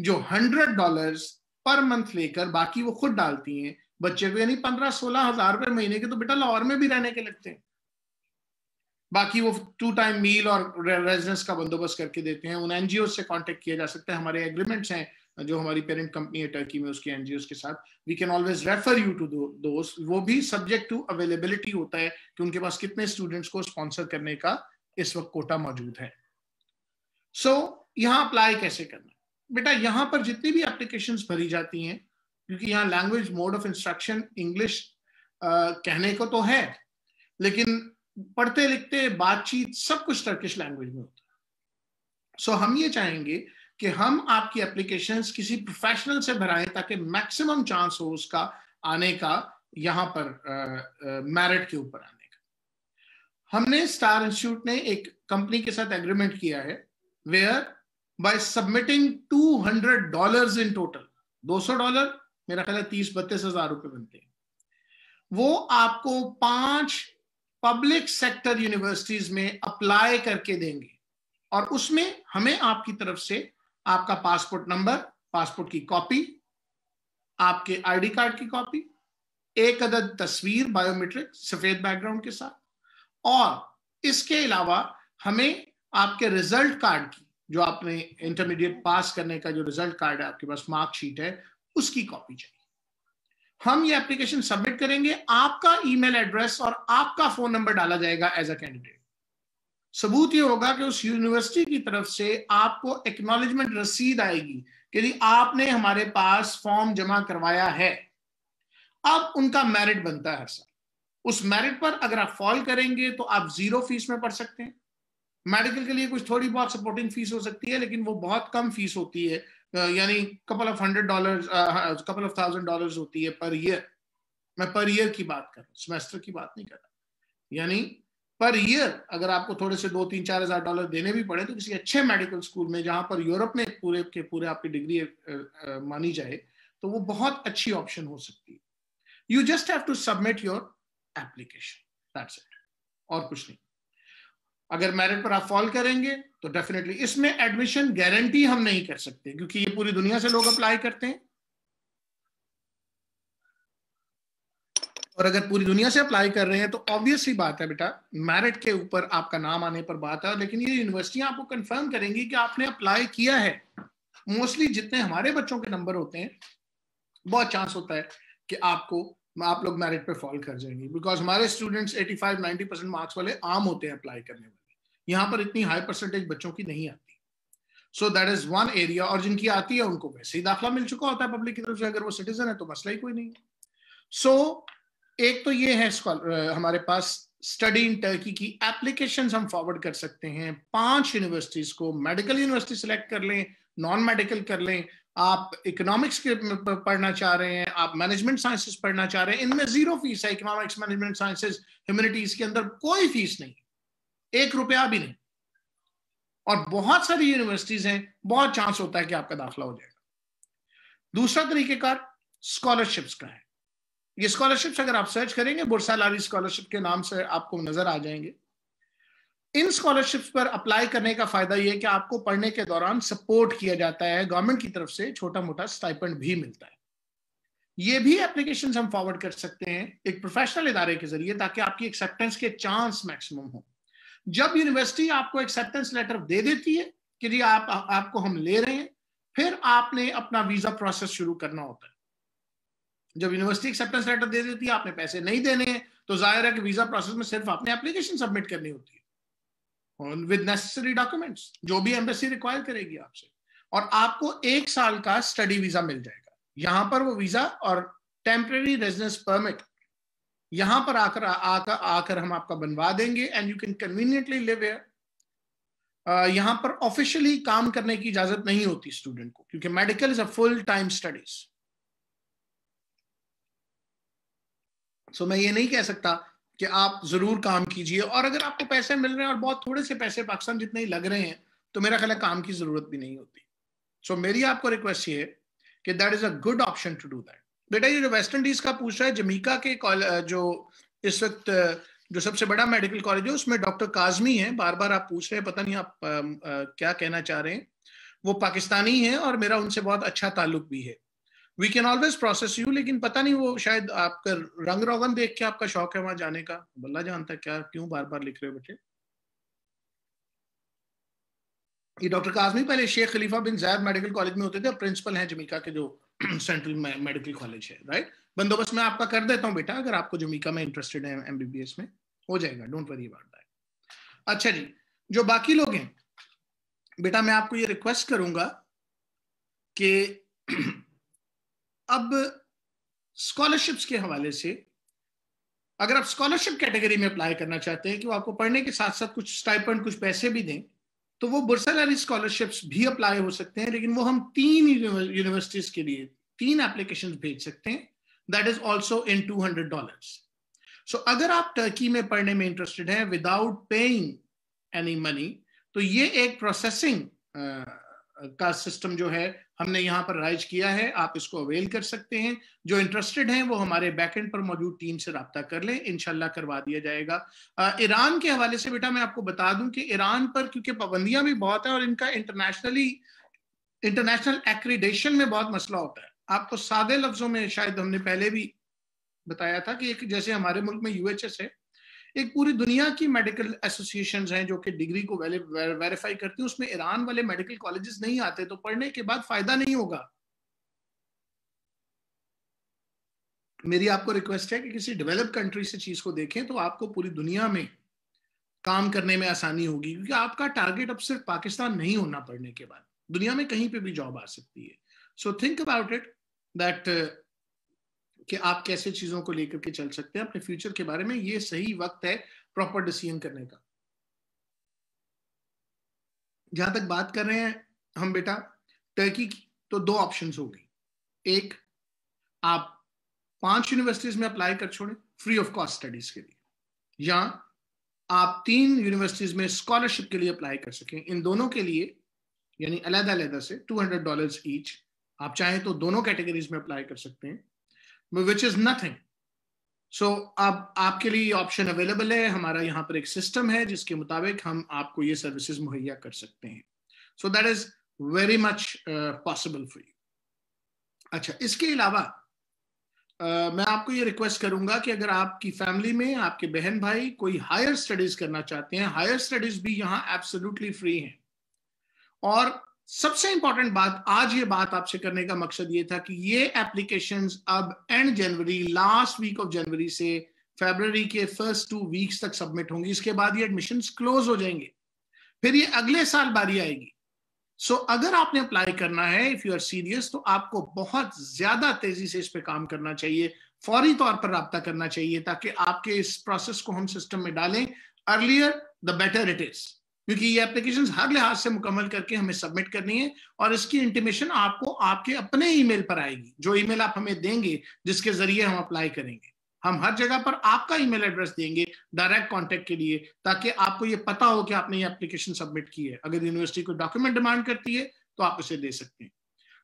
जो हंड्रेड डॉलर्स पर मंथ लेकर बाकी वो खुद डालती हैं बच्चे को, यानी पंद्रह सोलह हजार रुपए महीने के तो बेटा लाहौर में भी रहने के लगते हैं। बाकी वो टू टाइम मील और रेजिडेंस का बंदोबस्त करके देते हैं। उन एनजीओ से कांटेक्ट किया जा सकता है, हमारे एग्रीमेंट्स हैं जो हमारी पेरेंट कंपनी है टर्की में उसके एनजीओ के साथ, we can always refer you to those. वो भी सब्जेक्ट टू अवेलेबिलिटी होता है कि उनके पास कितने स्टूडेंट्स को स्पॉन्सर करने का इस वक्त कोटा मौजूद है। सो so, यहाँ अप्लाई कैसे करना बेटा, यहाँ पर जितनी भी एप्लीकेशंस भरी जाती हैं, क्योंकि यहाँ language mode of instruction English कहने को तो है लेकिन पढ़ते लिखते बातचीत सब कुछ टर्किश लैंग्वेज में होता है। सो so, हम ये चाहेंगे कि हम आपकी एप्लीकेशंस किसी प्रोफेशनल से भराएं ताकि मैक्सिमम चांस हो उसका आने का, यहाँ पर मेरिट के ऊपर आने। हमने स्टार इंस्टीट्यूट ने एक कंपनी के साथ एग्रीमेंट किया है whereby submitting two hundred dollars in total, दो सौ डॉलर मेरा ख्याल है तीस बत्तीस हजार रुपए बनते हैं, वो आपको पांच पब्लिक सेक्टर यूनिवर्सिटीज में अप्लाई करके देंगे और उसमें हमें आपकी तरफ से आपका पासपोर्ट नंबर, पासपोर्ट की कॉपी, आपके आईडी कार्ड की कॉपी, एक अदद तस्वीर बायोमेट्रिक सफेद बैकग्राउंड के साथ, और इसके अलावा हमें आपके रिजल्ट कार्ड की, जो आपने इंटरमीडिएट पास करने का जो रिजल्ट कार्ड है आपके पास, मार्कशीट है, उसकी कॉपी चाहिए। हम ये एप्लीकेशन सबमिट करेंगे, आपका ईमेल एड्रेस और आपका फोन नंबर डाला जाएगा एज अ कैंडिडेट। सबूत ये होगा कि उस यूनिवर्सिटी की तरफ से आपको एक्नॉलेजमेंट रसीद आएगी कि आपने हमारे पास फॉर्म जमा करवाया है। अब उनका मेरिट बनता है हर साल, उस मेरिट पर अगर आप फॉल करेंगे तो आप जीरो फीस में पढ़ सकते हैं। मेडिकल के लिए कुछ थोड़ी बहुत सपोर्टिंग फीस हो सकती है लेकिन वो बहुत कम फीस होती है, यानी couple of hundred dollars, couple of thousand dollars होती है पर ईयर। मैं पर ईयर की बात कर रहा हूँ, सेमेस्टर की बात नहीं कर रहा। यानी पर ईयर अगर आपको थोड़े से दो तीन चार हजार डॉलर देने भी पड़े तो किसी अच्छे मेडिकल स्कूल में, जहाँ पर यूरोप में पूरे के पूरे आपकी डिग्री मानी जाए, तो वो बहुत अच्छी ऑप्शन हो सकती है। You just have to submit your application, that's it, और कुछ नहीं। अगर मेरिट पर आप फॉल करेंगे तो डेफिनेटली, इसमें एडमिशन गारंटी हम नहीं कर सकते क्योंकि ये पूरी दुनिया से लोग अप्लाई करते हैं और अगर पूरी दुनिया से अप्लाई कर रहे हैं तो ऑब्वियस ही बात है बेटा, मेरिट के ऊपर आपका नाम आने पर बात है। लेकिन ये यूनिवर्सिटियां आपको कंफर्म करेंगी कि आपने अप्लाई किया है। मोस्टली जितने हमारे बच्चों के नंबर होते हैं, बहुत चांस होता है कि आपको, आप लोग मेरिट पे फॉल कर जाएंगे, बिकॉज हमारे स्टूडेंट्स पचासी नब्बे परसेंट मार्क्स वाले आम होते हैं अप्लाई करने वाले। यहाँ पर इतनी हाई परसेंटेज बच्चों की नहीं आती, so that is one area. और जिनकी आती है उनको वैसे ही दाखिला मिल चुका होता है पब्लिक की तरफ से, अगर वो सिटीजन है तो मसला ही कोई नहीं है। सो so, एक तो ये है, हमारे पास स्टडी इन टर्की की एप्लीकेशन हम फॉरवर्ड कर सकते हैं पांच यूनिवर्सिटीज को। मेडिकल यूनिवर्सिटी सेलेक्ट कर लें, नॉन मेडिकल कर लें, आप इकोनॉमिक्स के पढ़ना चाह रहे हैं, आप मैनेजमेंट साइंसेस पढ़ना चाह रहे हैं, इनमें जीरो फीस है। इकोनॉमिक्स, मैनेजमेंट साइंसेस, ह्यूमैनिटीज के अंदर कोई फीस नहीं, एक रुपया भी नहीं। और बहुत सारी यूनिवर्सिटीज हैं, बहुत चांस होता है कि आपका दाखिला हो जाएगा। दूसरा तरीकेकार स्कॉलरशिप्स का है। ये स्कॉलरशिप्स अगर आप सर्च करेंगे, बुरसालारी स्कॉलरशिप के नाम से आपको नजर आ जाएंगे। इन स्कॉलरशिप्स पर अप्लाई करने का फायदा यह है कि आपको पढ़ने के दौरान सपोर्ट किया जाता है, गवर्नमेंट की तरफ से छोटा मोटा स्टाइपेंड भी मिलता है। ये भी एप्लीकेशंस हम फॉरवर्ड कर सकते हैं एक प्रोफेशनल इदारे के जरिए, ताकि आपकी एक्सेप्टेंस के चांस मैक्सिमम हो। जब यूनिवर्सिटी आपको एक्सेप्टेंस लेटर दे देती है कि जी आप, आपको हम ले रहे हैं, फिर आपने अपना वीजा प्रोसेस शुरू करना होता है। जब यूनिवर्सिटी एक्सेप्टेंस लेटर दे देती है, आपने पैसे नहीं देने हैं, तो जाहिर है कि वीजा प्रोसेस में सिर्फ आपने एप्लीकेशन सबमिट करनी होती है विद नेसेसरी डॉक्यूमेंट्स जो भी एम्बेसी रिक्वायर करेगी आपसे, और आपको एक साल का स्टडी वीजा मिल जाएगा। यहाँ पर वो वीजा और टेम्परेरी रेजिडेंस परमिट यहाँ पर आकर आकर आकर हम आपका बनवा देंगे, and you can conveniently live here. यहाँ पर ऑफिशियली काम करने की इजाजत नहीं होती स्टूडेंट को, क्योंकि medical is a full time studies, so मैं ये नहीं कह सकता कि आप जरूर काम कीजिए, और अगर आपको पैसे मिल रहे हैं और बहुत थोड़े से पैसे पाकिस्तान जितने ही लग रहे हैं तो मेरा ख्याल है काम की जरूरत भी नहीं होती। सो मेरी आपको रिक्वेस्ट ये है कि that is a good option to do that. बेटा ये जो वेस्ट इंडीज का पूछ रहा है, जमैका के जो इस वक्त जो सबसे बड़ा मेडिकल कॉलेज है उसमें डॉक्टर काजमी है, बार बार आप पूछ रहे हैं, पता नहीं आप आ, आ, क्या कहना चाह रहे हैं। वो पाकिस्तानी हैं और मेरा उनसे बहुत अच्छा ताल्लुक भी है। We can always process you, लेकिन पता नहीं वो शायद आपका रंग रोगन देख के आपका शौक है वहां जाने का, बल्ला जानता क्या क्यों बार बार लिख रहे हो बच्चे। ये डॉक्टर काजमी पहले Sheikh Khalifa bin Zayed medical college में होते थे और प्रिंसिपल हैं जमैका के जो सेंट्रल मेडिकल कॉलेज है, राइट। बंदोबस्त मैं आपका कर देता हूं बेटा, अगर आपको जमैका में इंटरेस्टेड है एमबीबीएस में, हो जाएगा, डोंट वरी अबाउट दैट। अच्छा जी, जो बाकी लोग हैं बेटा मैं आपको ये रिक्वेस्ट करूंगा कि अब स्कॉलरशिप्स के हवाले से, अगर आप स्कॉलरशिप कैटेगरी में अप्लाई करना चाहते हैं कि वो आपको पढ़ने के साथ साथ कुछ स्टाइपेंड कुछ पैसे भी दें, तो वो बुर्सलरी स्कॉलरशिप्स भी अप्लाई हो सकते हैं, लेकिन वो हम तीन यूनिवर्सिटीज के लिए तीन एप्लीकेशंस भेज सकते हैं, that is also in two hundred dollars. So अगर आप टर्की में पढ़ने में इंटरेस्टेड हैं विदाउट पेइंग एनी मनी, तो ये एक प्रोसेसिंग uh, का सिस्टम जो है हमने यहाँ पर राइज किया है, आप इसको अवेल कर सकते हैं। जो इंटरेस्टेड हैं वो हमारे बैकएंड पर मौजूद टीम से रब्ता कर लें, इंशाल्लाह करवा दिया जाएगा। uh, ईरान के हवाले से बेटा मैं आपको बता दूं कि ईरान पर क्योंकि पाबंदियां भी बहुत हैं और इनका इंटरनेशनली इंटरनेशनल एक्रीडेशन में बहुत मसला होता है। आपको सादे लफ्जों में शायद हमने पहले भी बताया था कि एक जैसे हमारे मुल्क में यूएचएस है, एक पूरी दुनिया की मेडिकल एसोसिएशंस हैं जो कि डिग्री को वेरीफाई करती हैं, उसमें ईरान वाले मेडिकल कॉलेजेस नहीं आते, तो पढ़ने के बाद फायदा नहीं होगा। मेरी आपको रिक्वेस्ट है कि किसी डेवलप कंट्री से चीज को देखें तो आपको पूरी दुनिया में काम करने में आसानी होगी, क्योंकि आपका टारगेट अब सिर्फ पाकिस्तान नहीं होना, पढ़ने के बाद दुनिया में कहीं पर भी जॉब आ सकती है। So think about it that कि आप कैसे चीजों को लेकर के चल सकते हैं अपने फ्यूचर के बारे में। ये सही वक्त है प्रॉपर डिसीजन करने का। जहां तक बात कर रहे हैं हम बेटा टर्की की, तो दो ऑप्शंस होगी, एक आप पांच यूनिवर्सिटीज में अप्लाई कर छोड़ें फ्री ऑफ कॉस्ट स्टडीज के लिए, या आप तीन यूनिवर्सिटीज में स्कॉलरशिप के लिए अप्लाई कर सकें। इन दोनों के लिए यानी अलग अलग से टू हंड्रेड डॉलर ईच, आप चाहें तो दोनों कैटेगरीज में अप्लाई कर सकते हैं, which is nothing। so अब आपके लिए ऑप्शन अवेलेबल है। हमारा यहाँ पर एक सिस्टम है जिसके मुताबिक हम आपको ये सर्विसेज मुहैया कर सकते हैं। So that is very much possible for you. अच्छा, इसके अलावा uh, मैं आपको ये रिक्वेस्ट करूंगा कि अगर आपकी फैमिली में आपके बहन भाई कोई हायर स्टडीज करना चाहते हैं, हायर स्टडीज भी यहाँ एब्सोल्युटली फ्री हैं। और सबसे इंपॉर्टेंट बात, आज ये बात आपसे करने का मकसद ये था कि ये एप्लीकेशंस अब एंड जनवरी, लास्ट वीक ऑफ जनवरी से फरवरी के फर्स्ट टू वीक्स तक सबमिट होंगी। इसके बाद ये एडमिशंस क्लोज हो जाएंगे, फिर ये अगले साल बारी आएगी। सो so, अगर आपने अप्लाई करना है, इफ यू आर सीरियस, तो आपको बहुत ज्यादा तेजी से इस पे काम करना चाहिए, फौरी तौर पर रब्ता करना चाहिए, ताकि आपके इस प्रोसेस को हम सिस्टम में डालें। Earlier the better it is, क्योंकि ये एप्लीकेशंस हर लिहाज से मुकम्मल करके हमें सबमिट करनी है, और इसकी इंटीमेशन आपको आपके अपने ईमेल पर आएगी, जो ईमेल आप हमें देंगे जिसके जरिए हम अप्लाई करेंगे। हम हर जगह पर आपका ईमेल एड्रेस देंगे डायरेक्ट कांटेक्ट के लिए, ताकि आपको ये पता हो कि आपने ये एप्लीकेशन सबमिट की है। अगर यूनिवर्सिटी कोई डॉक्यूमेंट डिमांड करती है तो आप उसे दे सकते हैं।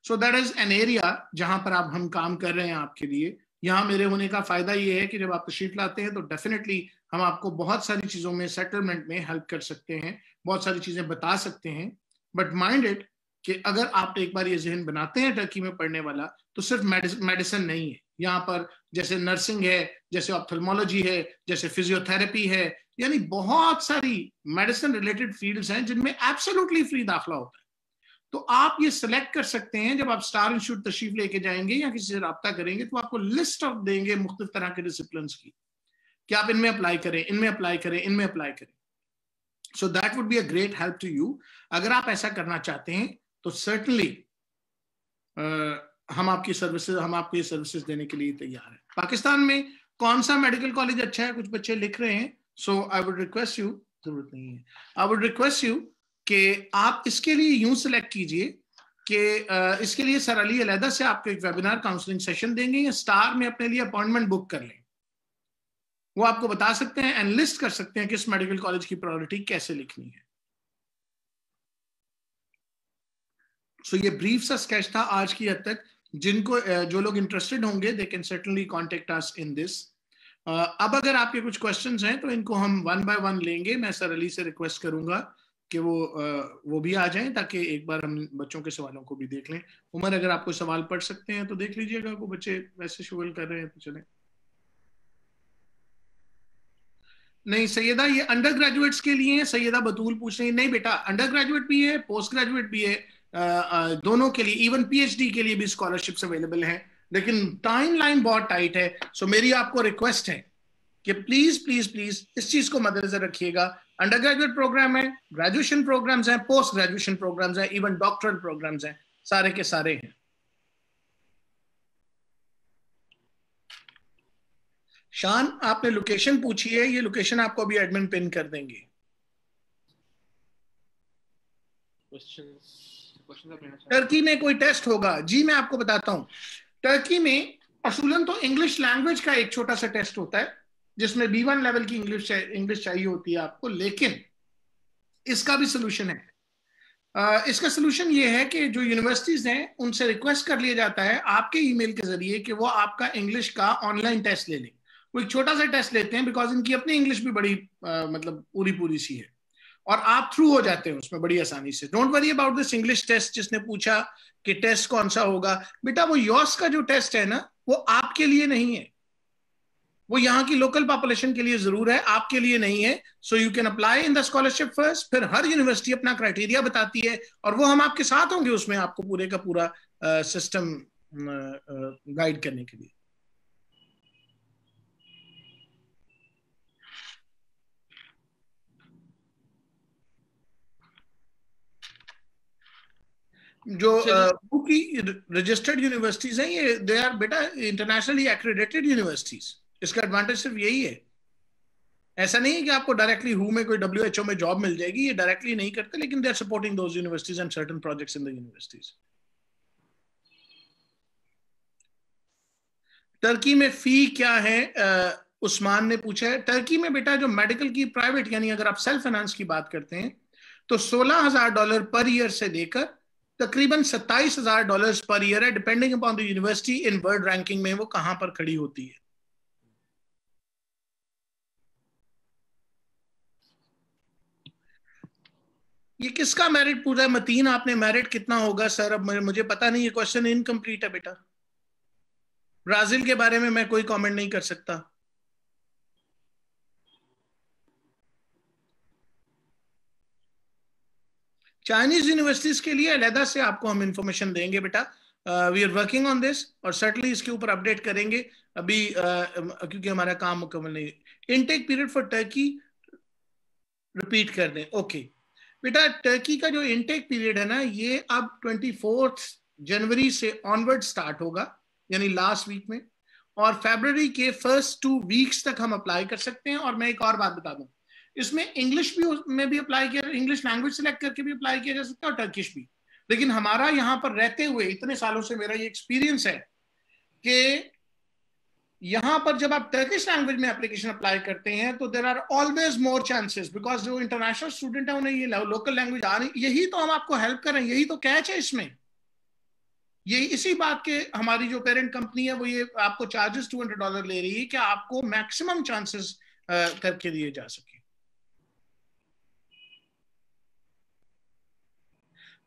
So that is an area जहां पर आप हम काम कर रहे हैं आपके लिए। यहाँ मेरे होने का फायदा ये है कि जब आप तशरीफ लाते हैं तो डेफिनेटली हम आपको बहुत सारी चीज़ों में, सेटलमेंट में हेल्प कर सकते हैं, बहुत सारी चीज़ें बता सकते हैं। बट माइंड इट कि अगर आप एक बार ये जहन बनाते हैं टर्की में पढ़ने वाला, तो सिर्फ मेडिसिन नहीं है, यहाँ पर जैसे नर्सिंग है, जैसे ऑप्थेल्मोलॉजी है, जैसे फिजियोथेरेपी है, यानी बहुत सारी मेडिसिन रिलेटेड फील्ड्स हैं जिनमें एब्सोल्युटली फ्री दाखिला होता है। तो आप ये सिलेक्ट कर सकते हैं। जब आप स्टार इंस्टीट्यूट तशरीफ लेके जाएंगे या किसी से रब्ता करेंगे तो आपको लिस्ट ऑफ देंगे मुख्तलिफ तरह के डिसिप्लिन की, कि आप इनमें अप्लाई करें, इनमें अप्लाई करें, इनमें अप्लाई करें। So that would be a great help to you. अगर आप ऐसा करना चाहते हैं तो सर्टनली uh, हम आपकी सर्विसेज हम आपको ये सर्विसेज देने के लिए तैयार हैं। पाकिस्तान में कौन सा मेडिकल कॉलेज अच्छा है, कुछ बच्चे लिख रहे हैं। So I would request you, जरूरत नहीं है, आई वुड रिक्वेस्ट यू कि आप इसके लिए यूं सेलेक्ट कीजिए कि इसके लिए सर अली अलहदा से आपको एक वेबिनार काउंसलिंग सेशन देंगे, या स्टार में अपने लिए अपॉइंटमेंट बुक कर लें। वो आपको बता सकते हैं, एनालिस्ट कर सकते हैं कि इस मेडिकल कॉलेज की प्रायोरिटी कैसे लिखनी है। सो so, ये ब्रीफ सा स्केच था आज की हद तक। जिनको जो लोग इंटरेस्टेड होंगे they can certainly contact us in this. अब अगर आपके कुछ क्वेश्चंस हैं तो इनको हम वन बाय वन लेंगे। मैं सर अली से रिक्वेस्ट करूंगा कि वो uh, वो भी आ जाएं ताकि एक बार हम बच्चों के सवालों को भी देख लें। उमर, अगर आपको सवाल पढ़ सकते हैं तो देख लीजिएगा, को बच्चे वैसे शुगल कर रहे हैं तो चले। नहीं सैयदा, ये अंडर ग्रेजुएट्स के लिए है। सैयदा बतूल पूछ रही है। नहीं बेटा, अंडर ग्रेजुएट भी है, पोस्ट ग्रेजुएट भी है, uh, दोनों के लिए, इवन पीएचडी के लिए भी स्कॉलरशिप्स अवेलेबल हैं, लेकिन टाइम लाइन बहुत टाइट है। सो मेरी आपको रिक्वेस्ट है कि प्लीज प्लीज प्लीज इस चीज को मद्देनजर रखिएगा। अंडर ग्रेजुएट प्रोग्राम है, ग्रेजुएशन प्रोग्राम्स हैं, पोस्ट ग्रेजुएशन प्रोग्राम्स हैं, इवन डॉक्टरल प्रोग्राम्स हैं, सारे के सारे हैं। शान, आपने लोकेशन पूछी है, ये लोकेशन आपको अभी एडमिन पिन कर देंगे। टर्की में कोई टेस्ट होगा? जी मैं आपको बताता हूँ। टर्की में असूलन तो इंग्लिश लैंग्वेज का एक छोटा सा टेस्ट होता है जिसमें बी वन लेवल की इंग्लिश इंग्लिश चाहिए होती है आपको, लेकिन इसका भी सोल्यूशन है। uh, इसका सोल्यूशन ये है कि जो यूनिवर्सिटीज हैं उनसे रिक्वेस्ट कर लिया जाता है आपके ईमेल के जरिए कि वो आपका इंग्लिश का ऑनलाइन टेस्ट ले लें। वो एक छोटा सा टेस्ट लेते हैं बिकॉज इनकी अपनी इंग्लिश भी बड़ी uh, मतलब पूरी पूरी सी है और आप थ्रू हो जाते हैं उसमें बड़ी आसानी से। Don't worry about this English test. जिसने पूछा कि टेस्ट कौन सा होगा, बेटा वो यूएस का जो टेस्ट है ना वो आपके लिए नहीं है, वो यहाँ की लोकल पॉपुलेशन के लिए जरूर है, आपके लिए नहीं है। So you can apply in the scholarship first, फिर हर यूनिवर्सिटी अपना क्राइटेरिया बताती है और वो हम आपके साथ होंगे उसमें आपको पूरे का पूरा सिस्टम गाइड करने के लिए। जो uh, की रजिस्टर्ड यूनिवर्सिटीज हैं ये दे आर बेटा इंटरनेशनली एक्रेडिटेड यूनिवर्सिटीज। इसका एडवांटेज सिर्फ यही है। ऐसा नहीं है कि आपको डायरेक्टली हू में कोई डब्ल्यू एच ओ में जॉब मिल जाएगी, ये डायरेक्टली नहीं करते, लेकिन they are supporting those universities and certain projects in the universities. Turkey में फी क्या है, uh, उस्मान ने पूछा है। टर्की में बेटा जो मेडिकल की प्राइवेट यानी अगर आप सेल्फ फाइनेंस की बात करते हैं तो सोलह हजार डॉलर पर ईयर से लेकर तकरीबन सत्ताईस हजार डॉलर पर ईयर है, depending upon the university in world ranking में वो कहां पर खड़ी होती है। ये किसका मेरिट पूरा है? मतीन, आपने मेरिट कितना होगा? सर अब मुझे पता नहीं, ये क्वेश्चन इनकम्प्लीट है बेटा। ब्राजील के बारे में मैं कोई कमेंट नहीं कर सकता। चाइनीज यूनिवर्सिटीज के लिए अलहदा से आपको हम इंफॉर्मेशन देंगे बेटा, we are working on this और सर्टनली इसके ऊपर अपडेट करेंगे। अभी uh, क्योंकि हमारा काम मुकम्मल नहीं है। Intake period for Turkey repeat कर दें। Okay okay. बेटा टर्की का जो इनटेक पीरियड है ना ये अब ट्वेंटी फोर्थ जनवरी से ऑनवर्ड स्टार्ट होगा, यानी लास्ट वीक में, और फरवरी के फर्स्ट टू वीक्स तक हम अप्लाई कर सकते हैं। और मैं एक और बात बता दूं, इसमें इंग्लिश भी में भी अप्लाई किया, इंग्लिश लैंग्वेज सेलेक्ट करके भी अप्लाई किया जा सकता है और टर्किश भी। लेकिन हमारा यहाँ पर रहते हुए इतने सालों से मेरा ये एक्सपीरियंस है कि यहाँ पर जब आप टर्किश लैंग्वेज में एप्लीकेशन अप्लाई करते हैं तो there are always more chances, because जो इंटरनेशनल स्टूडेंट है उन्हें ये लोकल लैंग्वेज आ रही, यही तो हम आपको हेल्प कर रहे हैं, यही तो कैच है इसमें। यही इसी बात के हमारी जो पेरेंट कंपनी है वो ये आपको चार्जेस टू हंड्रेड डॉलर ले रही है कि आपको मैक्सिमम चांसेस करके दिए जा सके।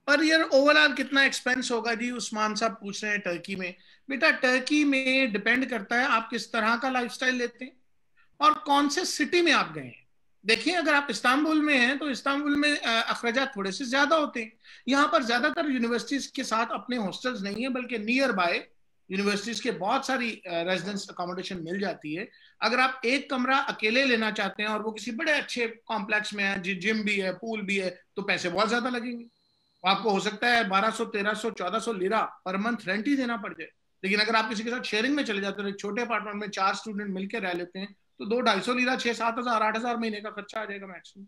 पर यार ओवरऑल कितना एक्सपेंस होगा जी, उस्मान साहब पूछ रहे हैं। टर्की में बेटा, टर्की में डिपेंड करता है आप किस तरह का लाइफस्टाइल लेते हैं और कौन से सिटी में आप गए हैं। देखिए अगर आप इस्तांबुल में हैं तो इस्तांबुल में अखराजात थोड़े से ज्यादा होते हैं। यहाँ पर ज्यादातर यूनिवर्सिटीज के साथ अपने हॉस्टल्स नहीं है, बल्कि नियर बाय यूनिवर्सिटीज के बहुत सारी रेजिडेंस अकोमोडेशन मिल जाती है। अगर आप एक कमरा अकेले लेना चाहते हैं और वो किसी बड़े अच्छे कॉम्प्लेक्स में है, जिम भी है, पूल भी है, तो पैसे बहुत ज्यादा लगेंगे। आपको हो सकता है बारह सौ, तेरह सौ, चौदह सौ लिरा पर मंथ रेंट ही देना पड़ जाए। लेकिन अगर आप किसी के साथ शेयरिंग में चले जाते हैं, छोटे अपार्टमेंट में चार स्टूडेंट मिलकर रह लेते हैं, तो दो ढाई सौ लीरा, छह सात हजार आठ हजार महीने का खर्चा आ जाएगा मैक्सिमम।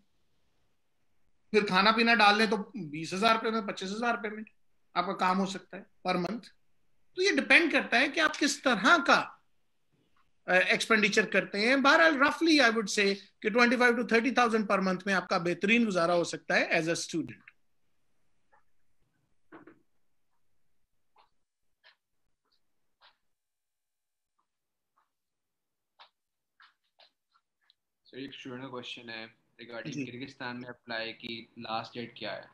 फिर खाना पीना डाल लें तो बीस हजार रुपये में, पच्चीस हजार रुपये में आपका काम हो सकता है पर मंथ। तो ये डिपेंड करता है कि आप किस तरह का एक्सपेंडिचर uh, करते हैं। बहरहाल रफली आई वुड से कि पच्चीस टू तीस हज़ार पर मंथ में आपका बेहतरीन गुजारा हो सकता है एज अ स्टूडेंट। सर एक स्टूडेंट क्वेश्चन है रिगार्डिंग किर्गिस्तान में अप्लाई की लास्ट डेट क्या है?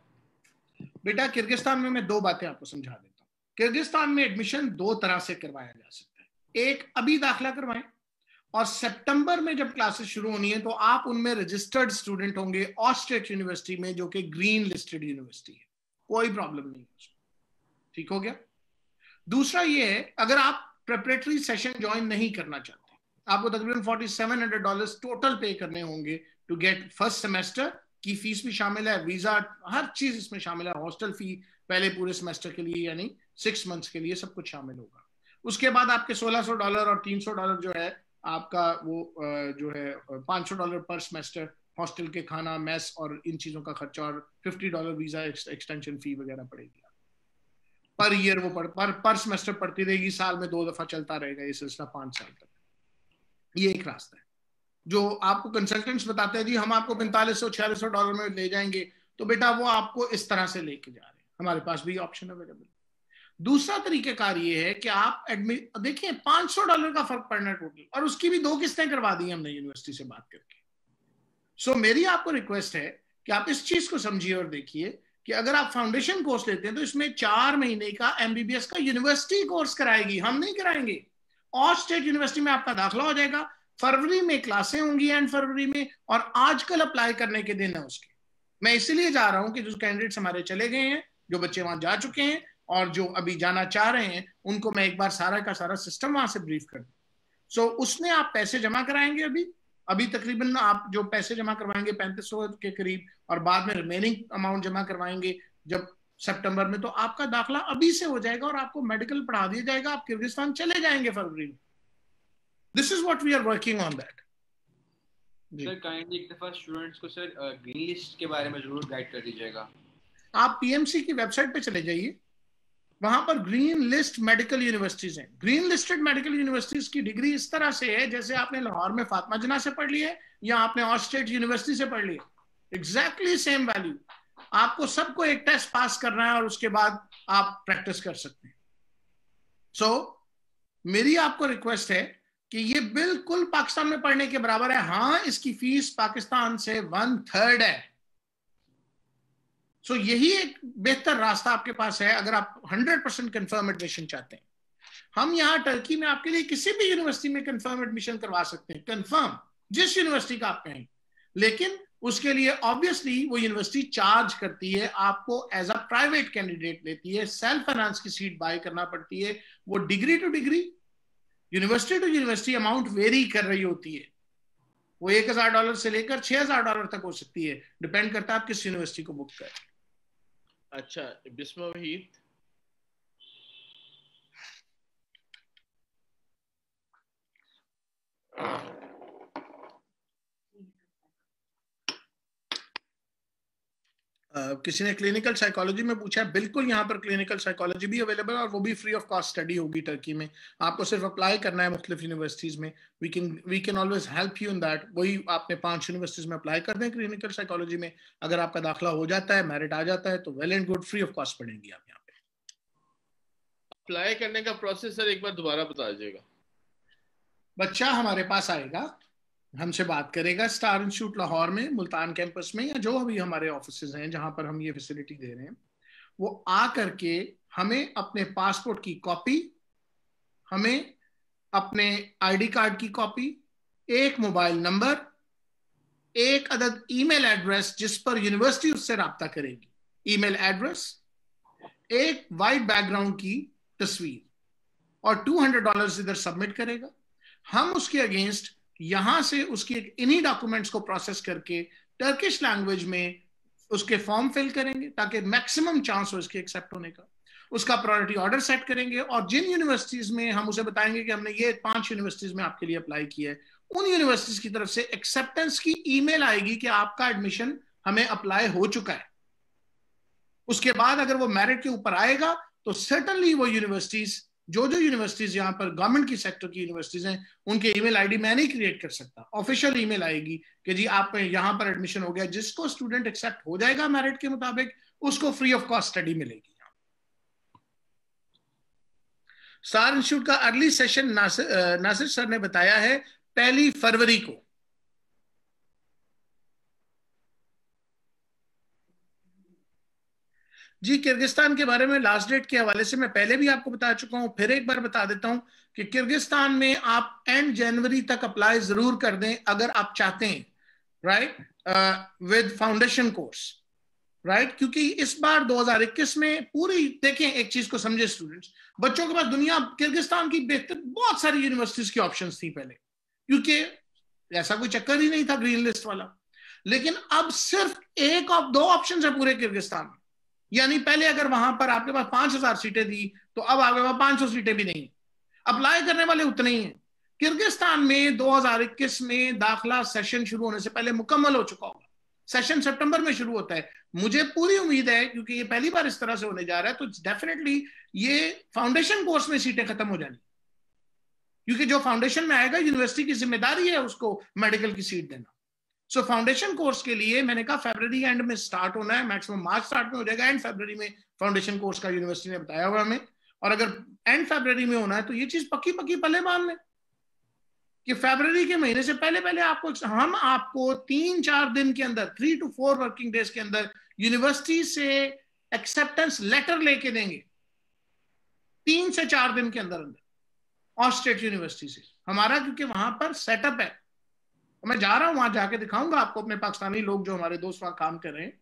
बेटा किर्गिस्तान में मैं दो बातें आपको समझा देता हूँ। किर्गिस्तान में एडमिशन दो तरह से करवाया जा सकता है, एक अभी दाखिला करवाएं और सितंबर में जब क्लासेस शुरू होनी है तो आप उनमें रजिस्टर्ड स्टूडेंट होंगे ऑस्ट्रेट यूनिवर्सिटी में जो कि ग्रीन लिस्टेड यूनिवर्सिटी है, कोई प्रॉब्लम नहीं है। ठीक हो गया। दूसरा ये है अगर आप प्रिपरेटरी सेशन ज्वाइन नहीं करना चाहते आपको तकरीबन forty seven hundred dollar total pay करने होंगे टू गेट फर्स्ट सेमेस्टर की फीस भी शामिल है, वीजा हर चीज इसमें शामिल है, हॉस्टल फी पहले पूरे सेमेस्टर के लिए यानी सिक्स मंथ्स के लिए सब कुछ शामिल होगा। उसके बाद आपके सोलह सौ डॉलर और तीन सौ डॉलर जो है आपका वो जो है पाँच सौ डॉलर पर सेमेस्टर हॉस्टल के खाना मेस और इन चीजों का खर्चा और पचास डॉलर वीजा एक्सटेंशन फी वगैरह पड़ेगी। पर ईयर वो पर, पर पर सेमेस्टर पड़ती रहेगी, साल में दो दफा चलता रहेगा ये सिलसिला पांच साल तक। ये एक रास्ता है जो आपको कंसल्टेंट्स बताते हैं जी हम आपको पैंतालीस सौ छियालीस सौ डॉलर में ले जाएंगे, तो बेटा वो आपको इस तरह से लेके जा रहे हैं, हमारे पास भी ऑप्शन अवेलेबल। दूसरा तरीकेकार ये है कि आप एडमिट देखिए पाँच सौ डॉलर का फर्क पड़ना टोटल और उसकी भी दो किस्तें करवा दी हमने यूनिवर्सिटी से बात करके। सो so, मेरी आपको रिक्वेस्ट है कि आप इस चीज को समझिए और देखिए कि अगर आप फाउंडेशन कोर्स लेते हैं तो इसमें चार महीने का एमबीबीएस का यूनिवर्सिटी कोर्स कराएगी, हम नहीं कराएंगे। और स्टेट यूनिवर्सिटी में आपका दाखिला हो जाएगा, फरवरी में क्लासें होंगी एंड फरवरी में, और आजकल अप्लाई करने के दिन है उसके। मैं इसीलिए जा रहा हूँ कि जो कैंडिडेट्स हमारे चले गए हैं, जो बच्चे वहां जा चुके हैं और जो अभी जाना चाह रहे हैं, उनको मैं एक बार सारा का सारा सिस्टम वहां से ब्रीफ कर दूं। सो उसमें आप पैसे जमा कराएंगे, अभी अभी तकरीबन आप जो पैसे जमा करवाएंगे पैंतीस सौ के करीब और बाद में रिमेनिंग अमाउंट जमा करवाएंगे जब सितंबर में, तो आपका दाखिला अभी से हो जाएगा और आपको मेडिकल पढ़ा दिया जाएगा, आप किर्गिस्तान चले जाएंगे फरवरी में। This is what we are working on that. Sir kindly एक दफा स्टूडेंट्स को सर ग्रीन लिस्ट के बारे में जरूर गाइड कर दीजिएगा। आप पीएमसी की वेबसाइट पे चले जाइए, वहां पर ग्रीन लिस्ट मेडिकल यूनिवर्सिटीज हैं। ग्रीन लिस्टेड मेडिकल यूनिवर्सिटीज की डिग्री इस तरह से है जैसे आपने लाहौर में फातिमा जना से पढ़ ली है या आपने ऑस्ट्रेट यूनिवर्सिटी से पढ़ ली है, एग्जैक्टली सेम वैल्यू। आपको सबको एक टेस्ट पास करना है और उसके बाद आप प्रैक्टिस कर सकते हैं। सो so, मेरी आपको रिक्वेस्ट है कि ये बिल्कुल पाकिस्तान में पढ़ने के बराबर है। हाँ, इसकी फीस पाकिस्तान से वन थर्ड है। सो so, यही एक बेहतर रास्ता आपके पास है अगर आप हंड्रेड परसेंट कंफर्म एडमिशन चाहते हैं। हम यहाँ टर्की में आपके लिए किसी भी यूनिवर्सिटी में कंफर्म एडमिशन करवा सकते हैं, कंफर्म जिस यूनिवर्सिटी का आप कहें, लेकिन उसके लिए ऑब्वियसली वो यूनिवर्सिटी चार्ज करती है, आपको एज अ प्राइवेट कैंडिडेट लेती है, सेल्फ फाइनेंस की सीट बाय करना पड़ती है। वो degree to degree university to university amount vary कर रही होती है, वो एक हजार डॉलर से लेकर छह हजार डॉलर तक हो सकती है, डिपेंड करता है आप किस यूनिवर्सिटी को बुक करें। अच्छा बिस्मा वहीद, किसी ने क्लिनिकल साइकोलॉजी में पूछा है, बिल्कुल यहाँ पर क्लिनिकल साइकोलॉजी भी अवेलेबल है और वो भी फ्री ऑफ कॉस्ट स्टडी होगी टर्की में। आपको सिर्फ अप्लाई करना है मुख्तलिफ यूनिवर्सिटीज़ में, we can we can always help you in that. वही आपने पांच यूनिवर्सिटीज़ में अप्लाई कर दें क्लिनिकल साइकोलॉजी में, अगर आपका दाखिला हो जाता है, मेरिट आ जाता है तो well and good, free of cost पढ़ेंगी आप यहाँ पे। अप्लाई करने का प्रोसेस सर एक बार दोबारा बता दीजिएगा। बच्चा हमारे पास आएगा, हमसे बात करेगा स्टार इंस्टीट्यूट लाहौर में मुल्तान कैंपस में या जो भी हमारे ऑफिसेज हैं जहां पर हम ये फैसिलिटी दे रहे हैं, वो आ करके हमें अपने पासपोर्ट की कॉपी, हमें अपने आईडी कार्ड की कॉपी, एक मोबाइल नंबर, एक अदद ईमेल एड्रेस जिस पर यूनिवर्सिटी उससे रब्ता करेगी, ईमेल एड्रेस, एक वाइट बैकग्राउंड की तस्वीर और टू हंड्रेड डॉलर इधर सबमिट करेगा। हम उसके अगेंस्ट यहां से उसकी इन्हीं डॉक्यूमेंट्स को प्रोसेस करके टर्किश लैंग्वेज में उसके फॉर्म फिल करेंगे ताकि मैक्सिमम चांस हो इसके एक्सेप्ट होने का। उसका प्रायोरिटी ऑर्डर सेट करेंगे और जिन यूनिवर्सिटीज में हम उसे बताएंगे कि हमने ये पांच यूनिवर्सिटीज में आपके लिए अप्लाई किया है, उन यूनिवर्सिटीज की तरफ से एक्सेप्टेंस की ईमेल आएगी कि आपका एडमिशन हमें अप्लाई हो चुका है। उसके बाद अगर वो मेरिट के ऊपर आएगा तो सर्टनली वो यूनिवर्सिटीज जो जो यूनिवर्सिटीज यहाँ पर गवर्नमेंट की सेक्टर की यूनिवर्सिटीज हैं उनके ईमेल आईडी मैं नहीं क्रिएट कर सकता, ऑफिशियल ईमेल आएगी कि जी आप यहाँ पर एडमिशन हो गया, जिसको स्टूडेंट एक्सेप्ट हो जाएगा मेरिट के मुताबिक उसको फ्री ऑफ कॉस्ट स्टडी मिलेगी। स्टार इंस्टीट्यूट का early session Nasir, Nasir sir ने बताया है पहली फरवरी को। जी किर्गिस्तान के बारे में लास्ट डेट के हवाले से मैं पहले भी आपको बता चुका हूं, फिर एक बार बता देता हूं कि किर्गिस्तान में आप एंड जनवरी तक अप्लाई जरूर कर दें अगर आप चाहते हैं, right, with foundation course, right, क्योंकि इस बार दो हज़ार इक्कीस में पूरी, देखें एक चीज को समझे स्टूडेंट्स, बच्चों के पास दुनिया किर्गिस्तान की बेहतर बहुत सारी यूनिवर्सिटीज की ऑप्शंस थी पहले, क्योंकि ऐसा कोई चक्कर ही नहीं था ग्रीन लिस्ट वाला, लेकिन अब सिर्फ एक और दो ऑप्शंस है पूरे किर्गिस्तान में, यानी पहले अगर वहां पर आपके पास पांच हजार सीटें थी तो अब आपके पास पांच सौ सीटें भी नहीं, अप्लाई करने वाले उतने ही हैं। किर्गिस्तान में दो हज़ार इक्कीस में दाखिला सेशन शुरू होने से पहले मुकम्मल हो चुका होगा, सेशन सितंबर में शुरू होता है, मुझे पूरी उम्मीद है क्योंकि ये पहली बार इस तरह से होने जा रहा है, तो डेफिनेटली ये फाउंडेशन कोर्स में सीटें खत्म हो जानी, क्योंकि जो फाउंडेशन में आएगा यूनिवर्सिटी की जिम्मेदारी है उसको मेडिकल की सीट देना। सो फाउंडेशन कोर्स के लिए मैंने कहा फरवरी एंड में स्टार्ट होना है, मैक्सिमम मार्च स्टार्ट में हो जाएगा, एंड फरवरी में फाउंडेशन कोर्स का यूनिवर्सिटी ने बताया हुआ हमें, और अगर एंड फरवरी में होना है तो ये चीज पक्की पक्की पहले मान लें कि फरवरी के महीने से पहले पहले आपको, हम आपको तीन चार दिन के अंदर, three two four working days के अंदर यूनिवर्सिटी से एक्सेप्टेंस लेटर लेके देंगे, तीन से चार दिन के अंदर अंदर, और स्टेट यूनिवर्सिटी से हमारा, क्योंकि वहां पर सेटअप है, मैं जा रहा हूं वहां जाके दिखाऊंगा आपको, अपने पाकिस्तानी लोग जो हमारे दोस्त वहां काम कर रहे हैं,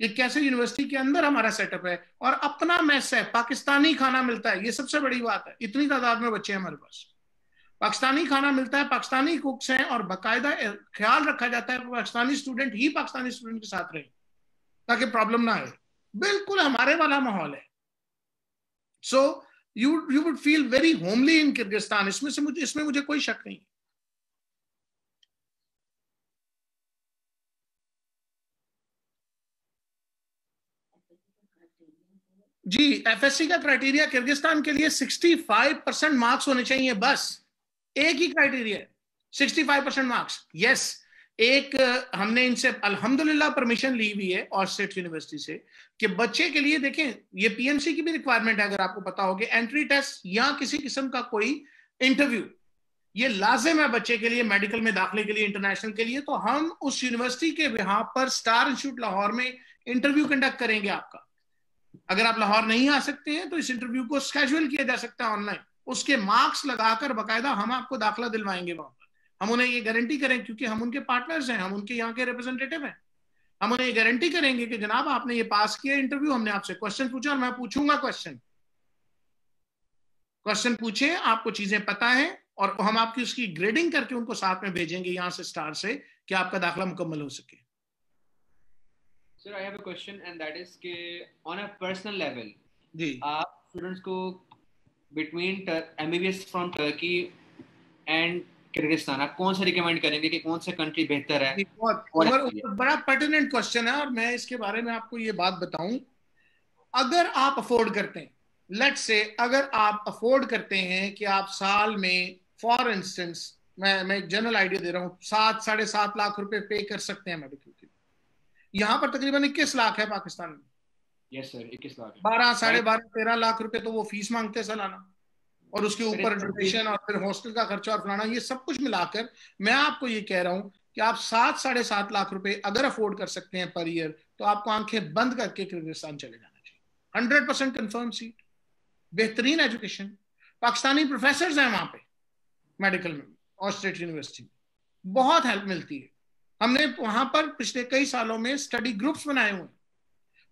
ये कैसे यूनिवर्सिटी के अंदर हमारा सेटअप है और अपना मेस है, पाकिस्तानी खाना मिलता है, ये सबसे बड़ी बात है, इतनी तादाद में बच्चे हैं हमारे पास, पाकिस्तानी खाना मिलता है, पाकिस्तानी कुक्स हैं, और बाकायदा ख्याल रखा जाता है पाकिस्तानी स्टूडेंट ही पाकिस्तानी स्टूडेंट के साथ रहे ताकि प्रॉब्लम ना आए, बिल्कुल हमारे वाला माहौल है। So you you would feel very homely in Kyrgyzstan, इसमें से मुझे इसमें मुझे कोई शक नहीं है। जी एफएससी का क्राइटेरिया किर्गिस्तान के लिए पैंसठ परसेंट मार्क्स होने चाहिए, बस एक ही क्राइटेरिया है पैंसठ परसेंट मार्क्स। यस, एक हमने इनसे अल्हम्दुलिल्लाह परमिशन ली हुई है और स्टेट यूनिवर्सिटी से कि बच्चे के लिए, देखें ये पीएमसी की भी रिक्वायरमेंट है, अगर आपको पता हो कि एंट्री टेस्ट या किसी किस्म का कोई इंटरव्यू ये लाजिम है बच्चे के लिए मेडिकल में दाखिले के लिए, इंटरनेशनल के लिए, तो हम उस यूनिवर्सिटी के यहाँ पर स्टार इंस्टीट्यूट लाहौर में इंटरव्यू कंडक्ट करेंगे आपका। अगर आप लाहौर नहीं आ सकते हैं तो इस इंटरव्यू को स्केड्यूल किया जा सकता है ऑनलाइन, उसके मार्क्स लगाकर बकायदा हम आपको दाखिला दिलवाएंगे वहां पर। हम उन्हें ये गारंटी करें, क्योंकि हम उनके पार्टनर्स हैं, हम उनके यहाँ के रिप्रेजेंटेटिव हैं, हम उन्हें ये गारंटी करेंगे कि जनाब आपने ये पास किया इंटरव्यू, हमने आपसे क्वेश्चन पूछा और मैं पूछूंगा क्वेश्चन, क्वेश्चन पूछे, आपको चीजें पता है, और हम आपकी उसकी ग्रेडिंग करके उनको साथ में भेजेंगे यहाँ से स्टार से कि आपका दाखिला मुकम्मल हो सके। Sir, I have a question and that is कि on a personal level, जी आप स्टूडेंट्स को between MBBS from Turkey and Kyrgyzstan आप कौन सा रिकमेंड करेंगे कि कौन सा कंट्री बेहतर है? बहुत बड़ा पर्टिनेंट क्वेश्चन है और मैं इसके बारे में आपको ये बात बताऊं, अगर आप अफोर्ड करते हैं, लेट्स से अगर आप अफोर्ड करते हैं कि आप साल में फॉर इंस्टेंस, मैं मैं एक जनरल आइडिया दे रहा हूँ, सात साढ़े सात लाख रुपए पे कर सकते हैं मेडिकल के, यहाँ पर तकरीबन इक्कीस लाख है पाकिस्तान में। यस सर, इक्कीस लाख, बारह साढ़े बारह तेरह लाख रुपए तो वो फीस मांगते हैं सालाना, और उसके ऊपर एडमिशन और फिर हॉस्टल का खर्चा और फलाना, ये सब कुछ मिलाकर मैं आपको ये कह रहा हूँ कि आप सात साढ़े सात लाख रुपए अगर अफोर्ड कर सकते हैं पर ईयर, तो आपको आंखें बंद करके किर्गिस्तान चले जाना चाहिए। हंड्रेड परसेंट कन्फर्म सीट, बेहतरीन एजुकेशन, पाकिस्तानी प्रोफेसर हैं वहाँ पे मेडिकल में और स्टेट यूनिवर्सिटी में, बहुत हेल्प मिलती है। हमने वहां पर पिछले कई सालों में स्टडी ग्रुप्स बनाए हुए,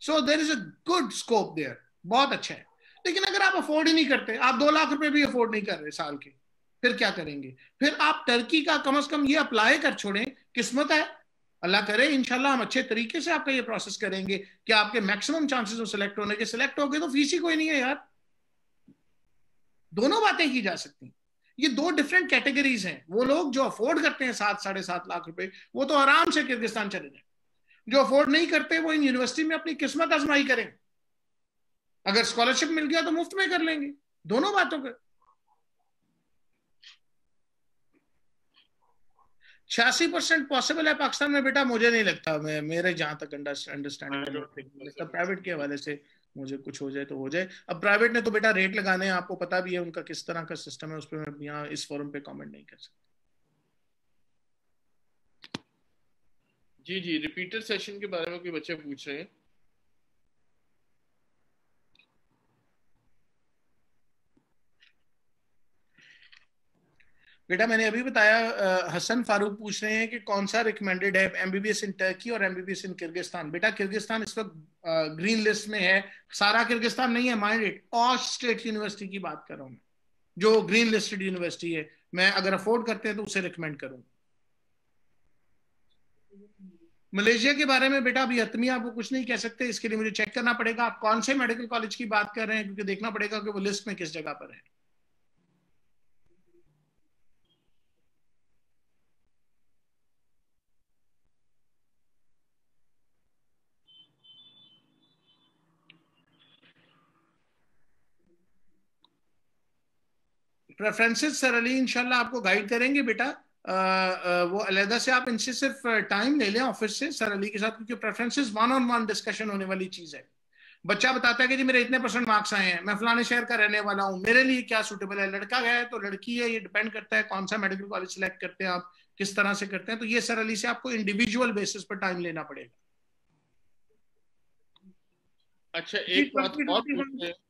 so there is a good scope there, बहुत अच्छा है। लेकिन अगर आप अफोर्ड ही नहीं करते, आप दो लाख रुपए भी अफोर्ड नहीं कर रहे साल के, फिर क्या करेंगे? फिर आप टर्की का कम से कम ये अप्लाई कर छोड़ें, किस्मत है, अल्लाह करे, इंशाल्लाह हम अच्छे तरीके से आपका ये प्रोसेस करेंगे कि आपके मैक्सिमम चांसेस हो सिलेक्ट होने के, सिलेक्ट हो गए तो फीस ही कोई नहीं है यार। दोनों बातें की जा सकती हैं, ये दो डिफरेंट कैटेगरीज हैं। वो लोग जो अफोर्ड करते हैं सात साढ़े सात लाख रुपए, वो तो आराम से किर्गिस्तान चले जाए, जो अफोर्ड नहीं करते वो इन यूनिवर्सिटी में अपनी किस्मत आजमाई करें, अगर स्कॉलरशिप मिल गया तो मुफ्त में कर लेंगे, दोनों बातों का। छियासी परसेंट पॉसिबल है पाकिस्तान में बेटा, मुझे नहीं लगता, मैं मेरे जहां तक अंडरस्टैंडिंग प्राइवेट के हवाले से मुझे कुछ हो जाए तो हो जाए। अब प्राइवेट ने तो बेटा रेट लगाने हैं, आपको पता भी है उनका किस तरह का सिस्टम है, उस पर मैं यहाँ इस फोरम पे कमेंट नहीं कर सकता। जी जी, रिपीटेड सेशन के बारे में कोई बच्चे पूछ रहे हैं? बेटा मैंने अभी बताया, आ, हसन फारूक पूछ रहे हैं कि कौन सा रिकमेंडेड है एमबीबीएस इन टर्की और एमबीबीएस इन किर्गिस्तान। बेटा किर्गिस्तान इस वक्त ग्रीन लिस्ट में है, सारा किर्गिस्तान नहीं है, mind it, Osh state university की बात कर रहा हूं मैं, जो ग्रीन लिस्टेड यूनिवर्सिटी है, मैं अगर अफोर्ड करते हैं तो उसे रिकमेंड करूंगा। मलेशिया के बारे में बेटा अभी हतमी आपको कुछ नहीं कह सकते, इसके लिए मुझे चेक करना पड़ेगा आप कौन से मेडिकल कॉलेज की बात कर रहे हैं, क्योंकि देखना पड़ेगा कि वो लिस्ट में किस जगह पर है। प्रेफरेंसेस सर अली इंशाल्लाह आपको गाइड करेंगे बेटा, आ, आ, वो अलहदा से आप इनसे सिर्फ टाइम ले लें ऑफिस से सर अली के साथ, क्योंकि preferences one on one discussion होने वाली चीज़ है। बच्चा बताता है कि जी मेरे इतने परसेंट मार्क्स आए हैं, मैं फलाने शहर का रहने वाला हूँ, मेरे लिए क्या सूटेबल है, लड़का है तो लड़की है, ये डिपेंड करता है कौन सा मेडिकल कॉलेज सेलेक्ट करते हैं आप, किस तरह से करते हैं, तो ये सर अली से आपको इंडिविजुअल बेसिस पर टाइम लेना पड़ेगा। अच्छा एक बात और,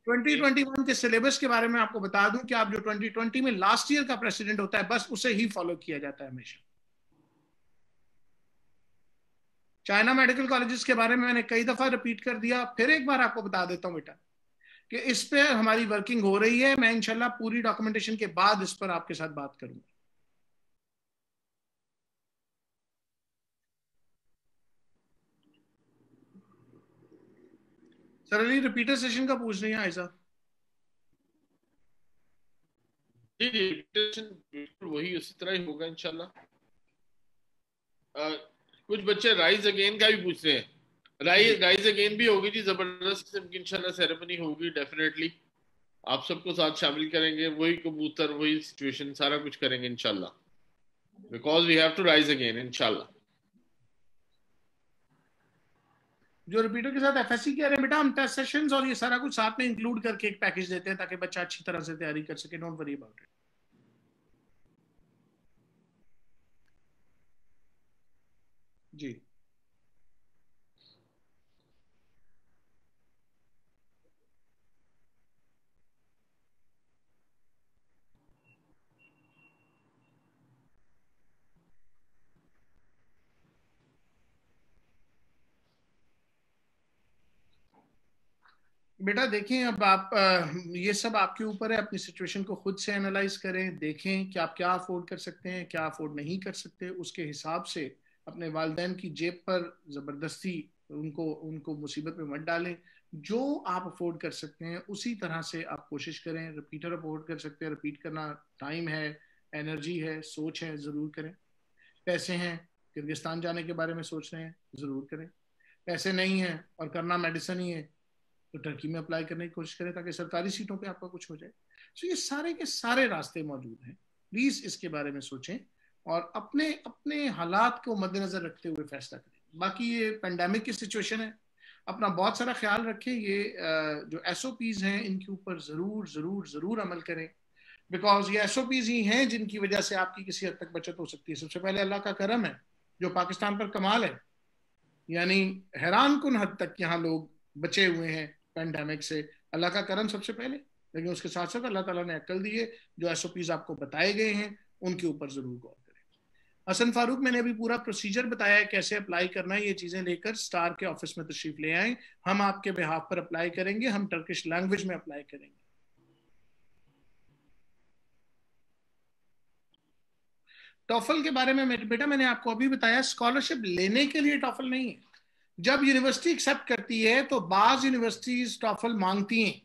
ट्वेंटी ट्वेंटी वन के सिलेबस के बारे में आपको बता दूं कि आप जो ट्वेंटी ट्वेंटी में लास्ट ईयर का प्रेसिडेंट होता है बस उसे ही फॉलो किया जाता है हमेशा। चाइना मेडिकल कॉलेजेस के बारे में मैंने कई दफा रिपीट कर दिया, फिर एक बार आपको बता देता हूं बेटा कि इस पे हमारी वर्किंग हो रही है, मैं इंशाल्लाह पूरी डॉक्यूमेंटेशन के बाद इस पर आपके साथ बात करूंगा। सरली रिपीटर सेशन का पूछ रही है आयशा जी, रिपीटर सेशन बिल्कुल वही उसी तरह ही होगा इंशाल्लाह। कुछ बच्चे राइज अगेन का भी पूछ रहे हैं, राइज राइज अगेन भी होगी जी, जबरदस्त किस्म की इंशाल्लाह सेरेमनी होगी, डेफिनेटली आप सबको साथ शामिल करेंगे, वही कबूतर वही सिचुएशन सारा कुछ करेंगे इंशाल्लाह, because we have to rise again इंशाल्लाह। जो रिपीटर के साथ एफएससी कह रहे हैं बेटा, हम टेस्ट सेशंस और ये सारा कुछ साथ में इंक्लूड करके एक पैकेज देते हैं ताकि बच्चा अच्छी तरह से तैयारी कर सके, डोंट वरी अबाउट इट। जी बेटा देखें, अब आप ये सब आपके ऊपर है, अपनी सिचुएशन को खुद से एनालाइज करें, देखें कि आप क्या अफोर्ड कर सकते हैं, क्या अफोर्ड नहीं कर सकते, उसके हिसाब से अपने वालिदैन की जेब पर ज़बरदस्ती उनको उनको मुसीबत में मत डालें, जो आप अफोर्ड कर सकते हैं उसी तरह से आप कोशिश करें। रिपीटर अफोर्ड कर सकते हैं, रिपीट करना टाइम है, एनर्जी है, सोच है, ज़रूर करें। पैसे हैं, किर्गिस्तान जाने के बारे में सोच रहे हैं, ज़रूर करें। पैसे नहीं हैं और करना मेडिसिन ही है तो टर्की में अप्लाई करने की कोशिश करें ताकि सरकारी सीटों पे आपका कुछ हो जाए। तो ये सारे के सारे रास्ते मौजूद हैं, प्लीज इसके बारे में सोचें और अपने अपने हालात को मद्देनजर रखते हुए फैसला करें। बाकी ये पेंडेमिक की सिचुएशन है, अपना बहुत सारा ख्याल रखें, ये जो एस ओ पीज हैं इनके ऊपर जरूर जरूर जरूर अमल करें, बिकॉज ये एस ओ पीज ही हैं जिनकी वजह से आपकी किसी हद तक बचत हो सकती है। सबसे पहले अल्लाह का करम है जो पाकिस्तान पर कमाल है, यानी हैरान कुन हद तक यहाँ लोग बचे हुए हैं पेंडेमिक से, अल्लाह का करम सबसे पहले, लेकिन उसके साथ साथ अल्लाह ताला ने अक्ल दी है, जो एसओपीज आपको बताए गए हैं उनके ऊपर जरूर गौर करें। हसन फारूक मैंने अभी पूरा प्रोसीजर बताया है कैसे अप्लाई करना है, ये चीजें लेकर स्टार के ऑफिस में तशरीफ ले आए, हम आपके बिहाफ पर अप्लाई करेंगे, हम टर्किश लैंग्वेज में अप्लाई करेंगे। टॉफल के बारे में बेटा मैंने आपको अभी बताया, स्कॉलरशिप लेने के लिए टॉफल नहीं है, जब यूनिवर्सिटी एक्सेप्ट करती है तो बाज यूनिवर्सिटीज टॉफल मांगती हैं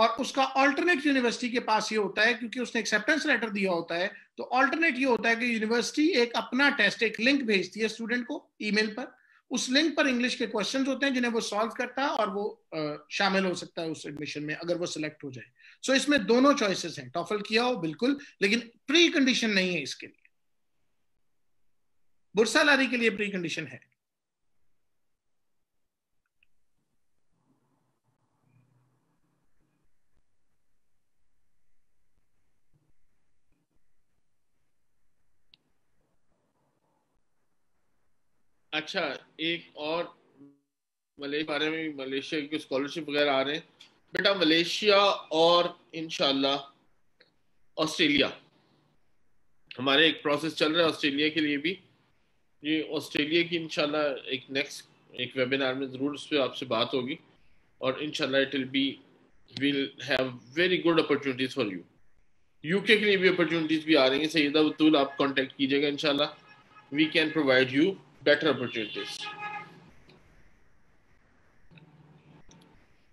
और उसका अल्टरनेट यूनिवर्सिटी के पास ये होता है, क्योंकि उसने एक्सेप्टेंस लेटर दिया होता है, तो अल्टरनेट ये होता है कि यूनिवर्सिटी एक अपना टेस्ट, एक लिंक भेजती है स्टूडेंट को ईमेल पर, उस लिंक पर इंग्लिश के क्वेश्चंस होते हैं जिन्हें वो सॉल्व करता है और वो uh, शामिल हो सकता है उस एडमिशन में अगर वो सिलेक्ट हो जाए। सो so, इसमें दोनों चॉइसेस हैं, टॉफल किया हो बिल्कुल, लेकिन प्री कंडीशन नहीं है इसके लिए। बुर्सालारी के लिए प्री कंडीशन है। अच्छा, एक और मलेशिया बारे में, मलेशिया की स्कॉलरशिप वगैरह आ रहे हैं बेटा, मलेशिया और इंशाल्लाह ऑस्ट्रेलिया। हमारे एक प्रोसेस चल रहा है ऑस्ट्रेलिया के लिए भी, ये ऑस्ट्रेलिया की इंशाल्लाह एक नेक्स्ट एक वेबिनार में ज़रूर उस पर आपसे बात होगी और इंशाल्लाह it will be will have very good opportunities for you. UK के लिए भी अपॉर्चुनिटीज़ भी आ रही हैं। सईदा बतूल आप कॉन्टेक्ट कीजिएगा, इंशाल्लाह we can provide you better opportunities.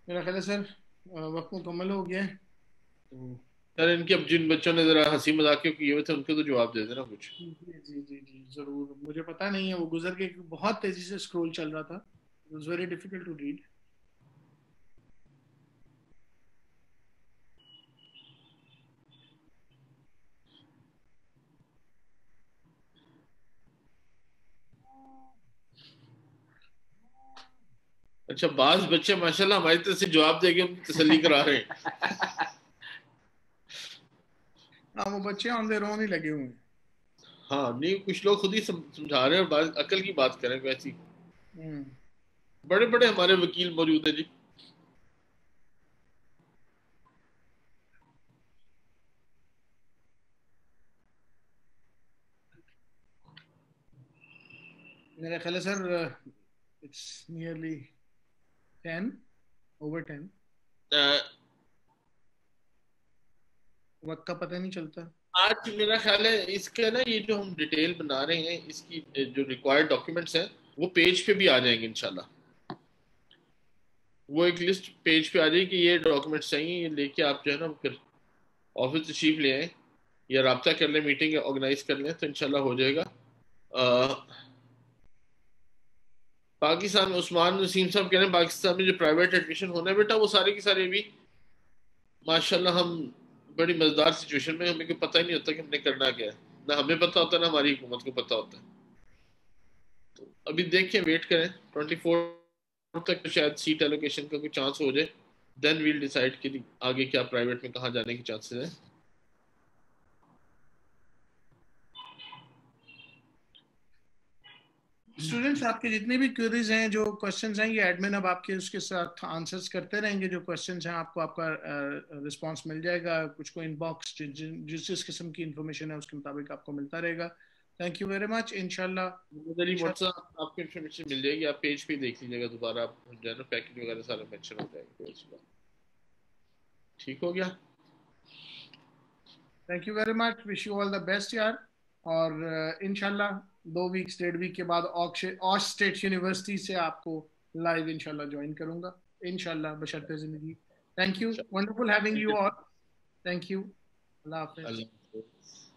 मेरा ख्याल है सर वक्त मुकम्मल हो गया है। सर इनके अब जिन बच्चों ने जरा हंसी मजाक किए हुए थे उनके तो जवाब दे देना कुछ। जी जी जी जी जरूर, मुझे पता नहीं है, वो गुजर के बहुत तेजी से स्क्रॉल चल रहा था, it was very difficult to read. अच्छा, बाज बच्चे माशाल्लाह हमारी तरफ से जवाब देके उनको तसल्ली करा रहे हैं। हाँ, वो बच्चे ऑन देयर ओन ही लगे हुए हैं। हाँ नहीं, कुछ लोग खुद ही समझा रहे हैं और बात अकल की बात करें वैसी। बड़े बड़े हमारे वकील मौजूद हैं जी। मेरा ख्याल है sir it's nearly ten over ten, वक्त का पता नहीं चलता। आज मेरा ख्याल है इसका ना, ये जो हम डिटेल बना रहे हैं इसकी जो रिक्वायर्ड डॉक्यूमेंट्स हैं वो पेज पे भी आ जाएंगे इंशाल्लाह। वो एक लिस्ट पेज पे आ जाएगी कि ये डॉक्यूमेंट्स चाहिए, ये लेके आप जो है ना फिर ऑफिस तशरीफ ले आए या रब्ता कर लें, मीटिंग ऑर्गेनाइज कर लें तो इंशाल्लाह हो जाएगा। आ, पाकिस्तान में उस्मान नसीम साहब कह रहे हैं पाकिस्तान में जो प्राइवेट एडमिशन होना है बेटा वो सारे के सारे भी माशाल्लाह हम बड़ी मजेदार सिचुएशन में, हमें कोई पता ही नहीं होता कि हमने करना क्या है, ना हमें पता होता है ना हमारी हुकूमत को पता होता है। तो अभी देखें, वेट करें चौबीस तक शायद सीट एलोकेशन का कोई चांस हो जाए, देन वील डिसाइड कि आगे क्या प्राइवेट में कहाँ जाने के चांसेस हैं। स्टूडेंट्स आपके जितने भी क्वेरीज हैं, जो क्वेश्चंस हैं, ये एडमिन अब आपके उसके साथ आंसर्स करते रहेंगे। जो क्वेश्चंस हैं आपको आपका रिस्पांस uh, मिल जाएगा, कुछ को इनबॉक्स, जिस जिस किस्म की इंफॉर्मेशन है उसके मुताबिक आपको मिलता रहेगा। Thank you very much. इंशाल्लाह आपको इंफॉर्मेशन मिल जाएगी, आप पेज पे देख लीजिएगा दोबारा, आप जो है ना पैकेज वगैरह सारा मेंशन हो जाएगा। ठीक हो गया, thank you very much, wish you all the best यार। और इंशाल्लाह दो वीक्स डेढ़ वीक के बाद ऑश स्टेट यूनिवर्सिटी से आपको लाइव इंशाल्लाह ज्वाइन करूंगा इंशाल्लाह, बशर्ते जिंदगी। Thank you, wonderful having you all, thank you, अल्लाह हाफिज़।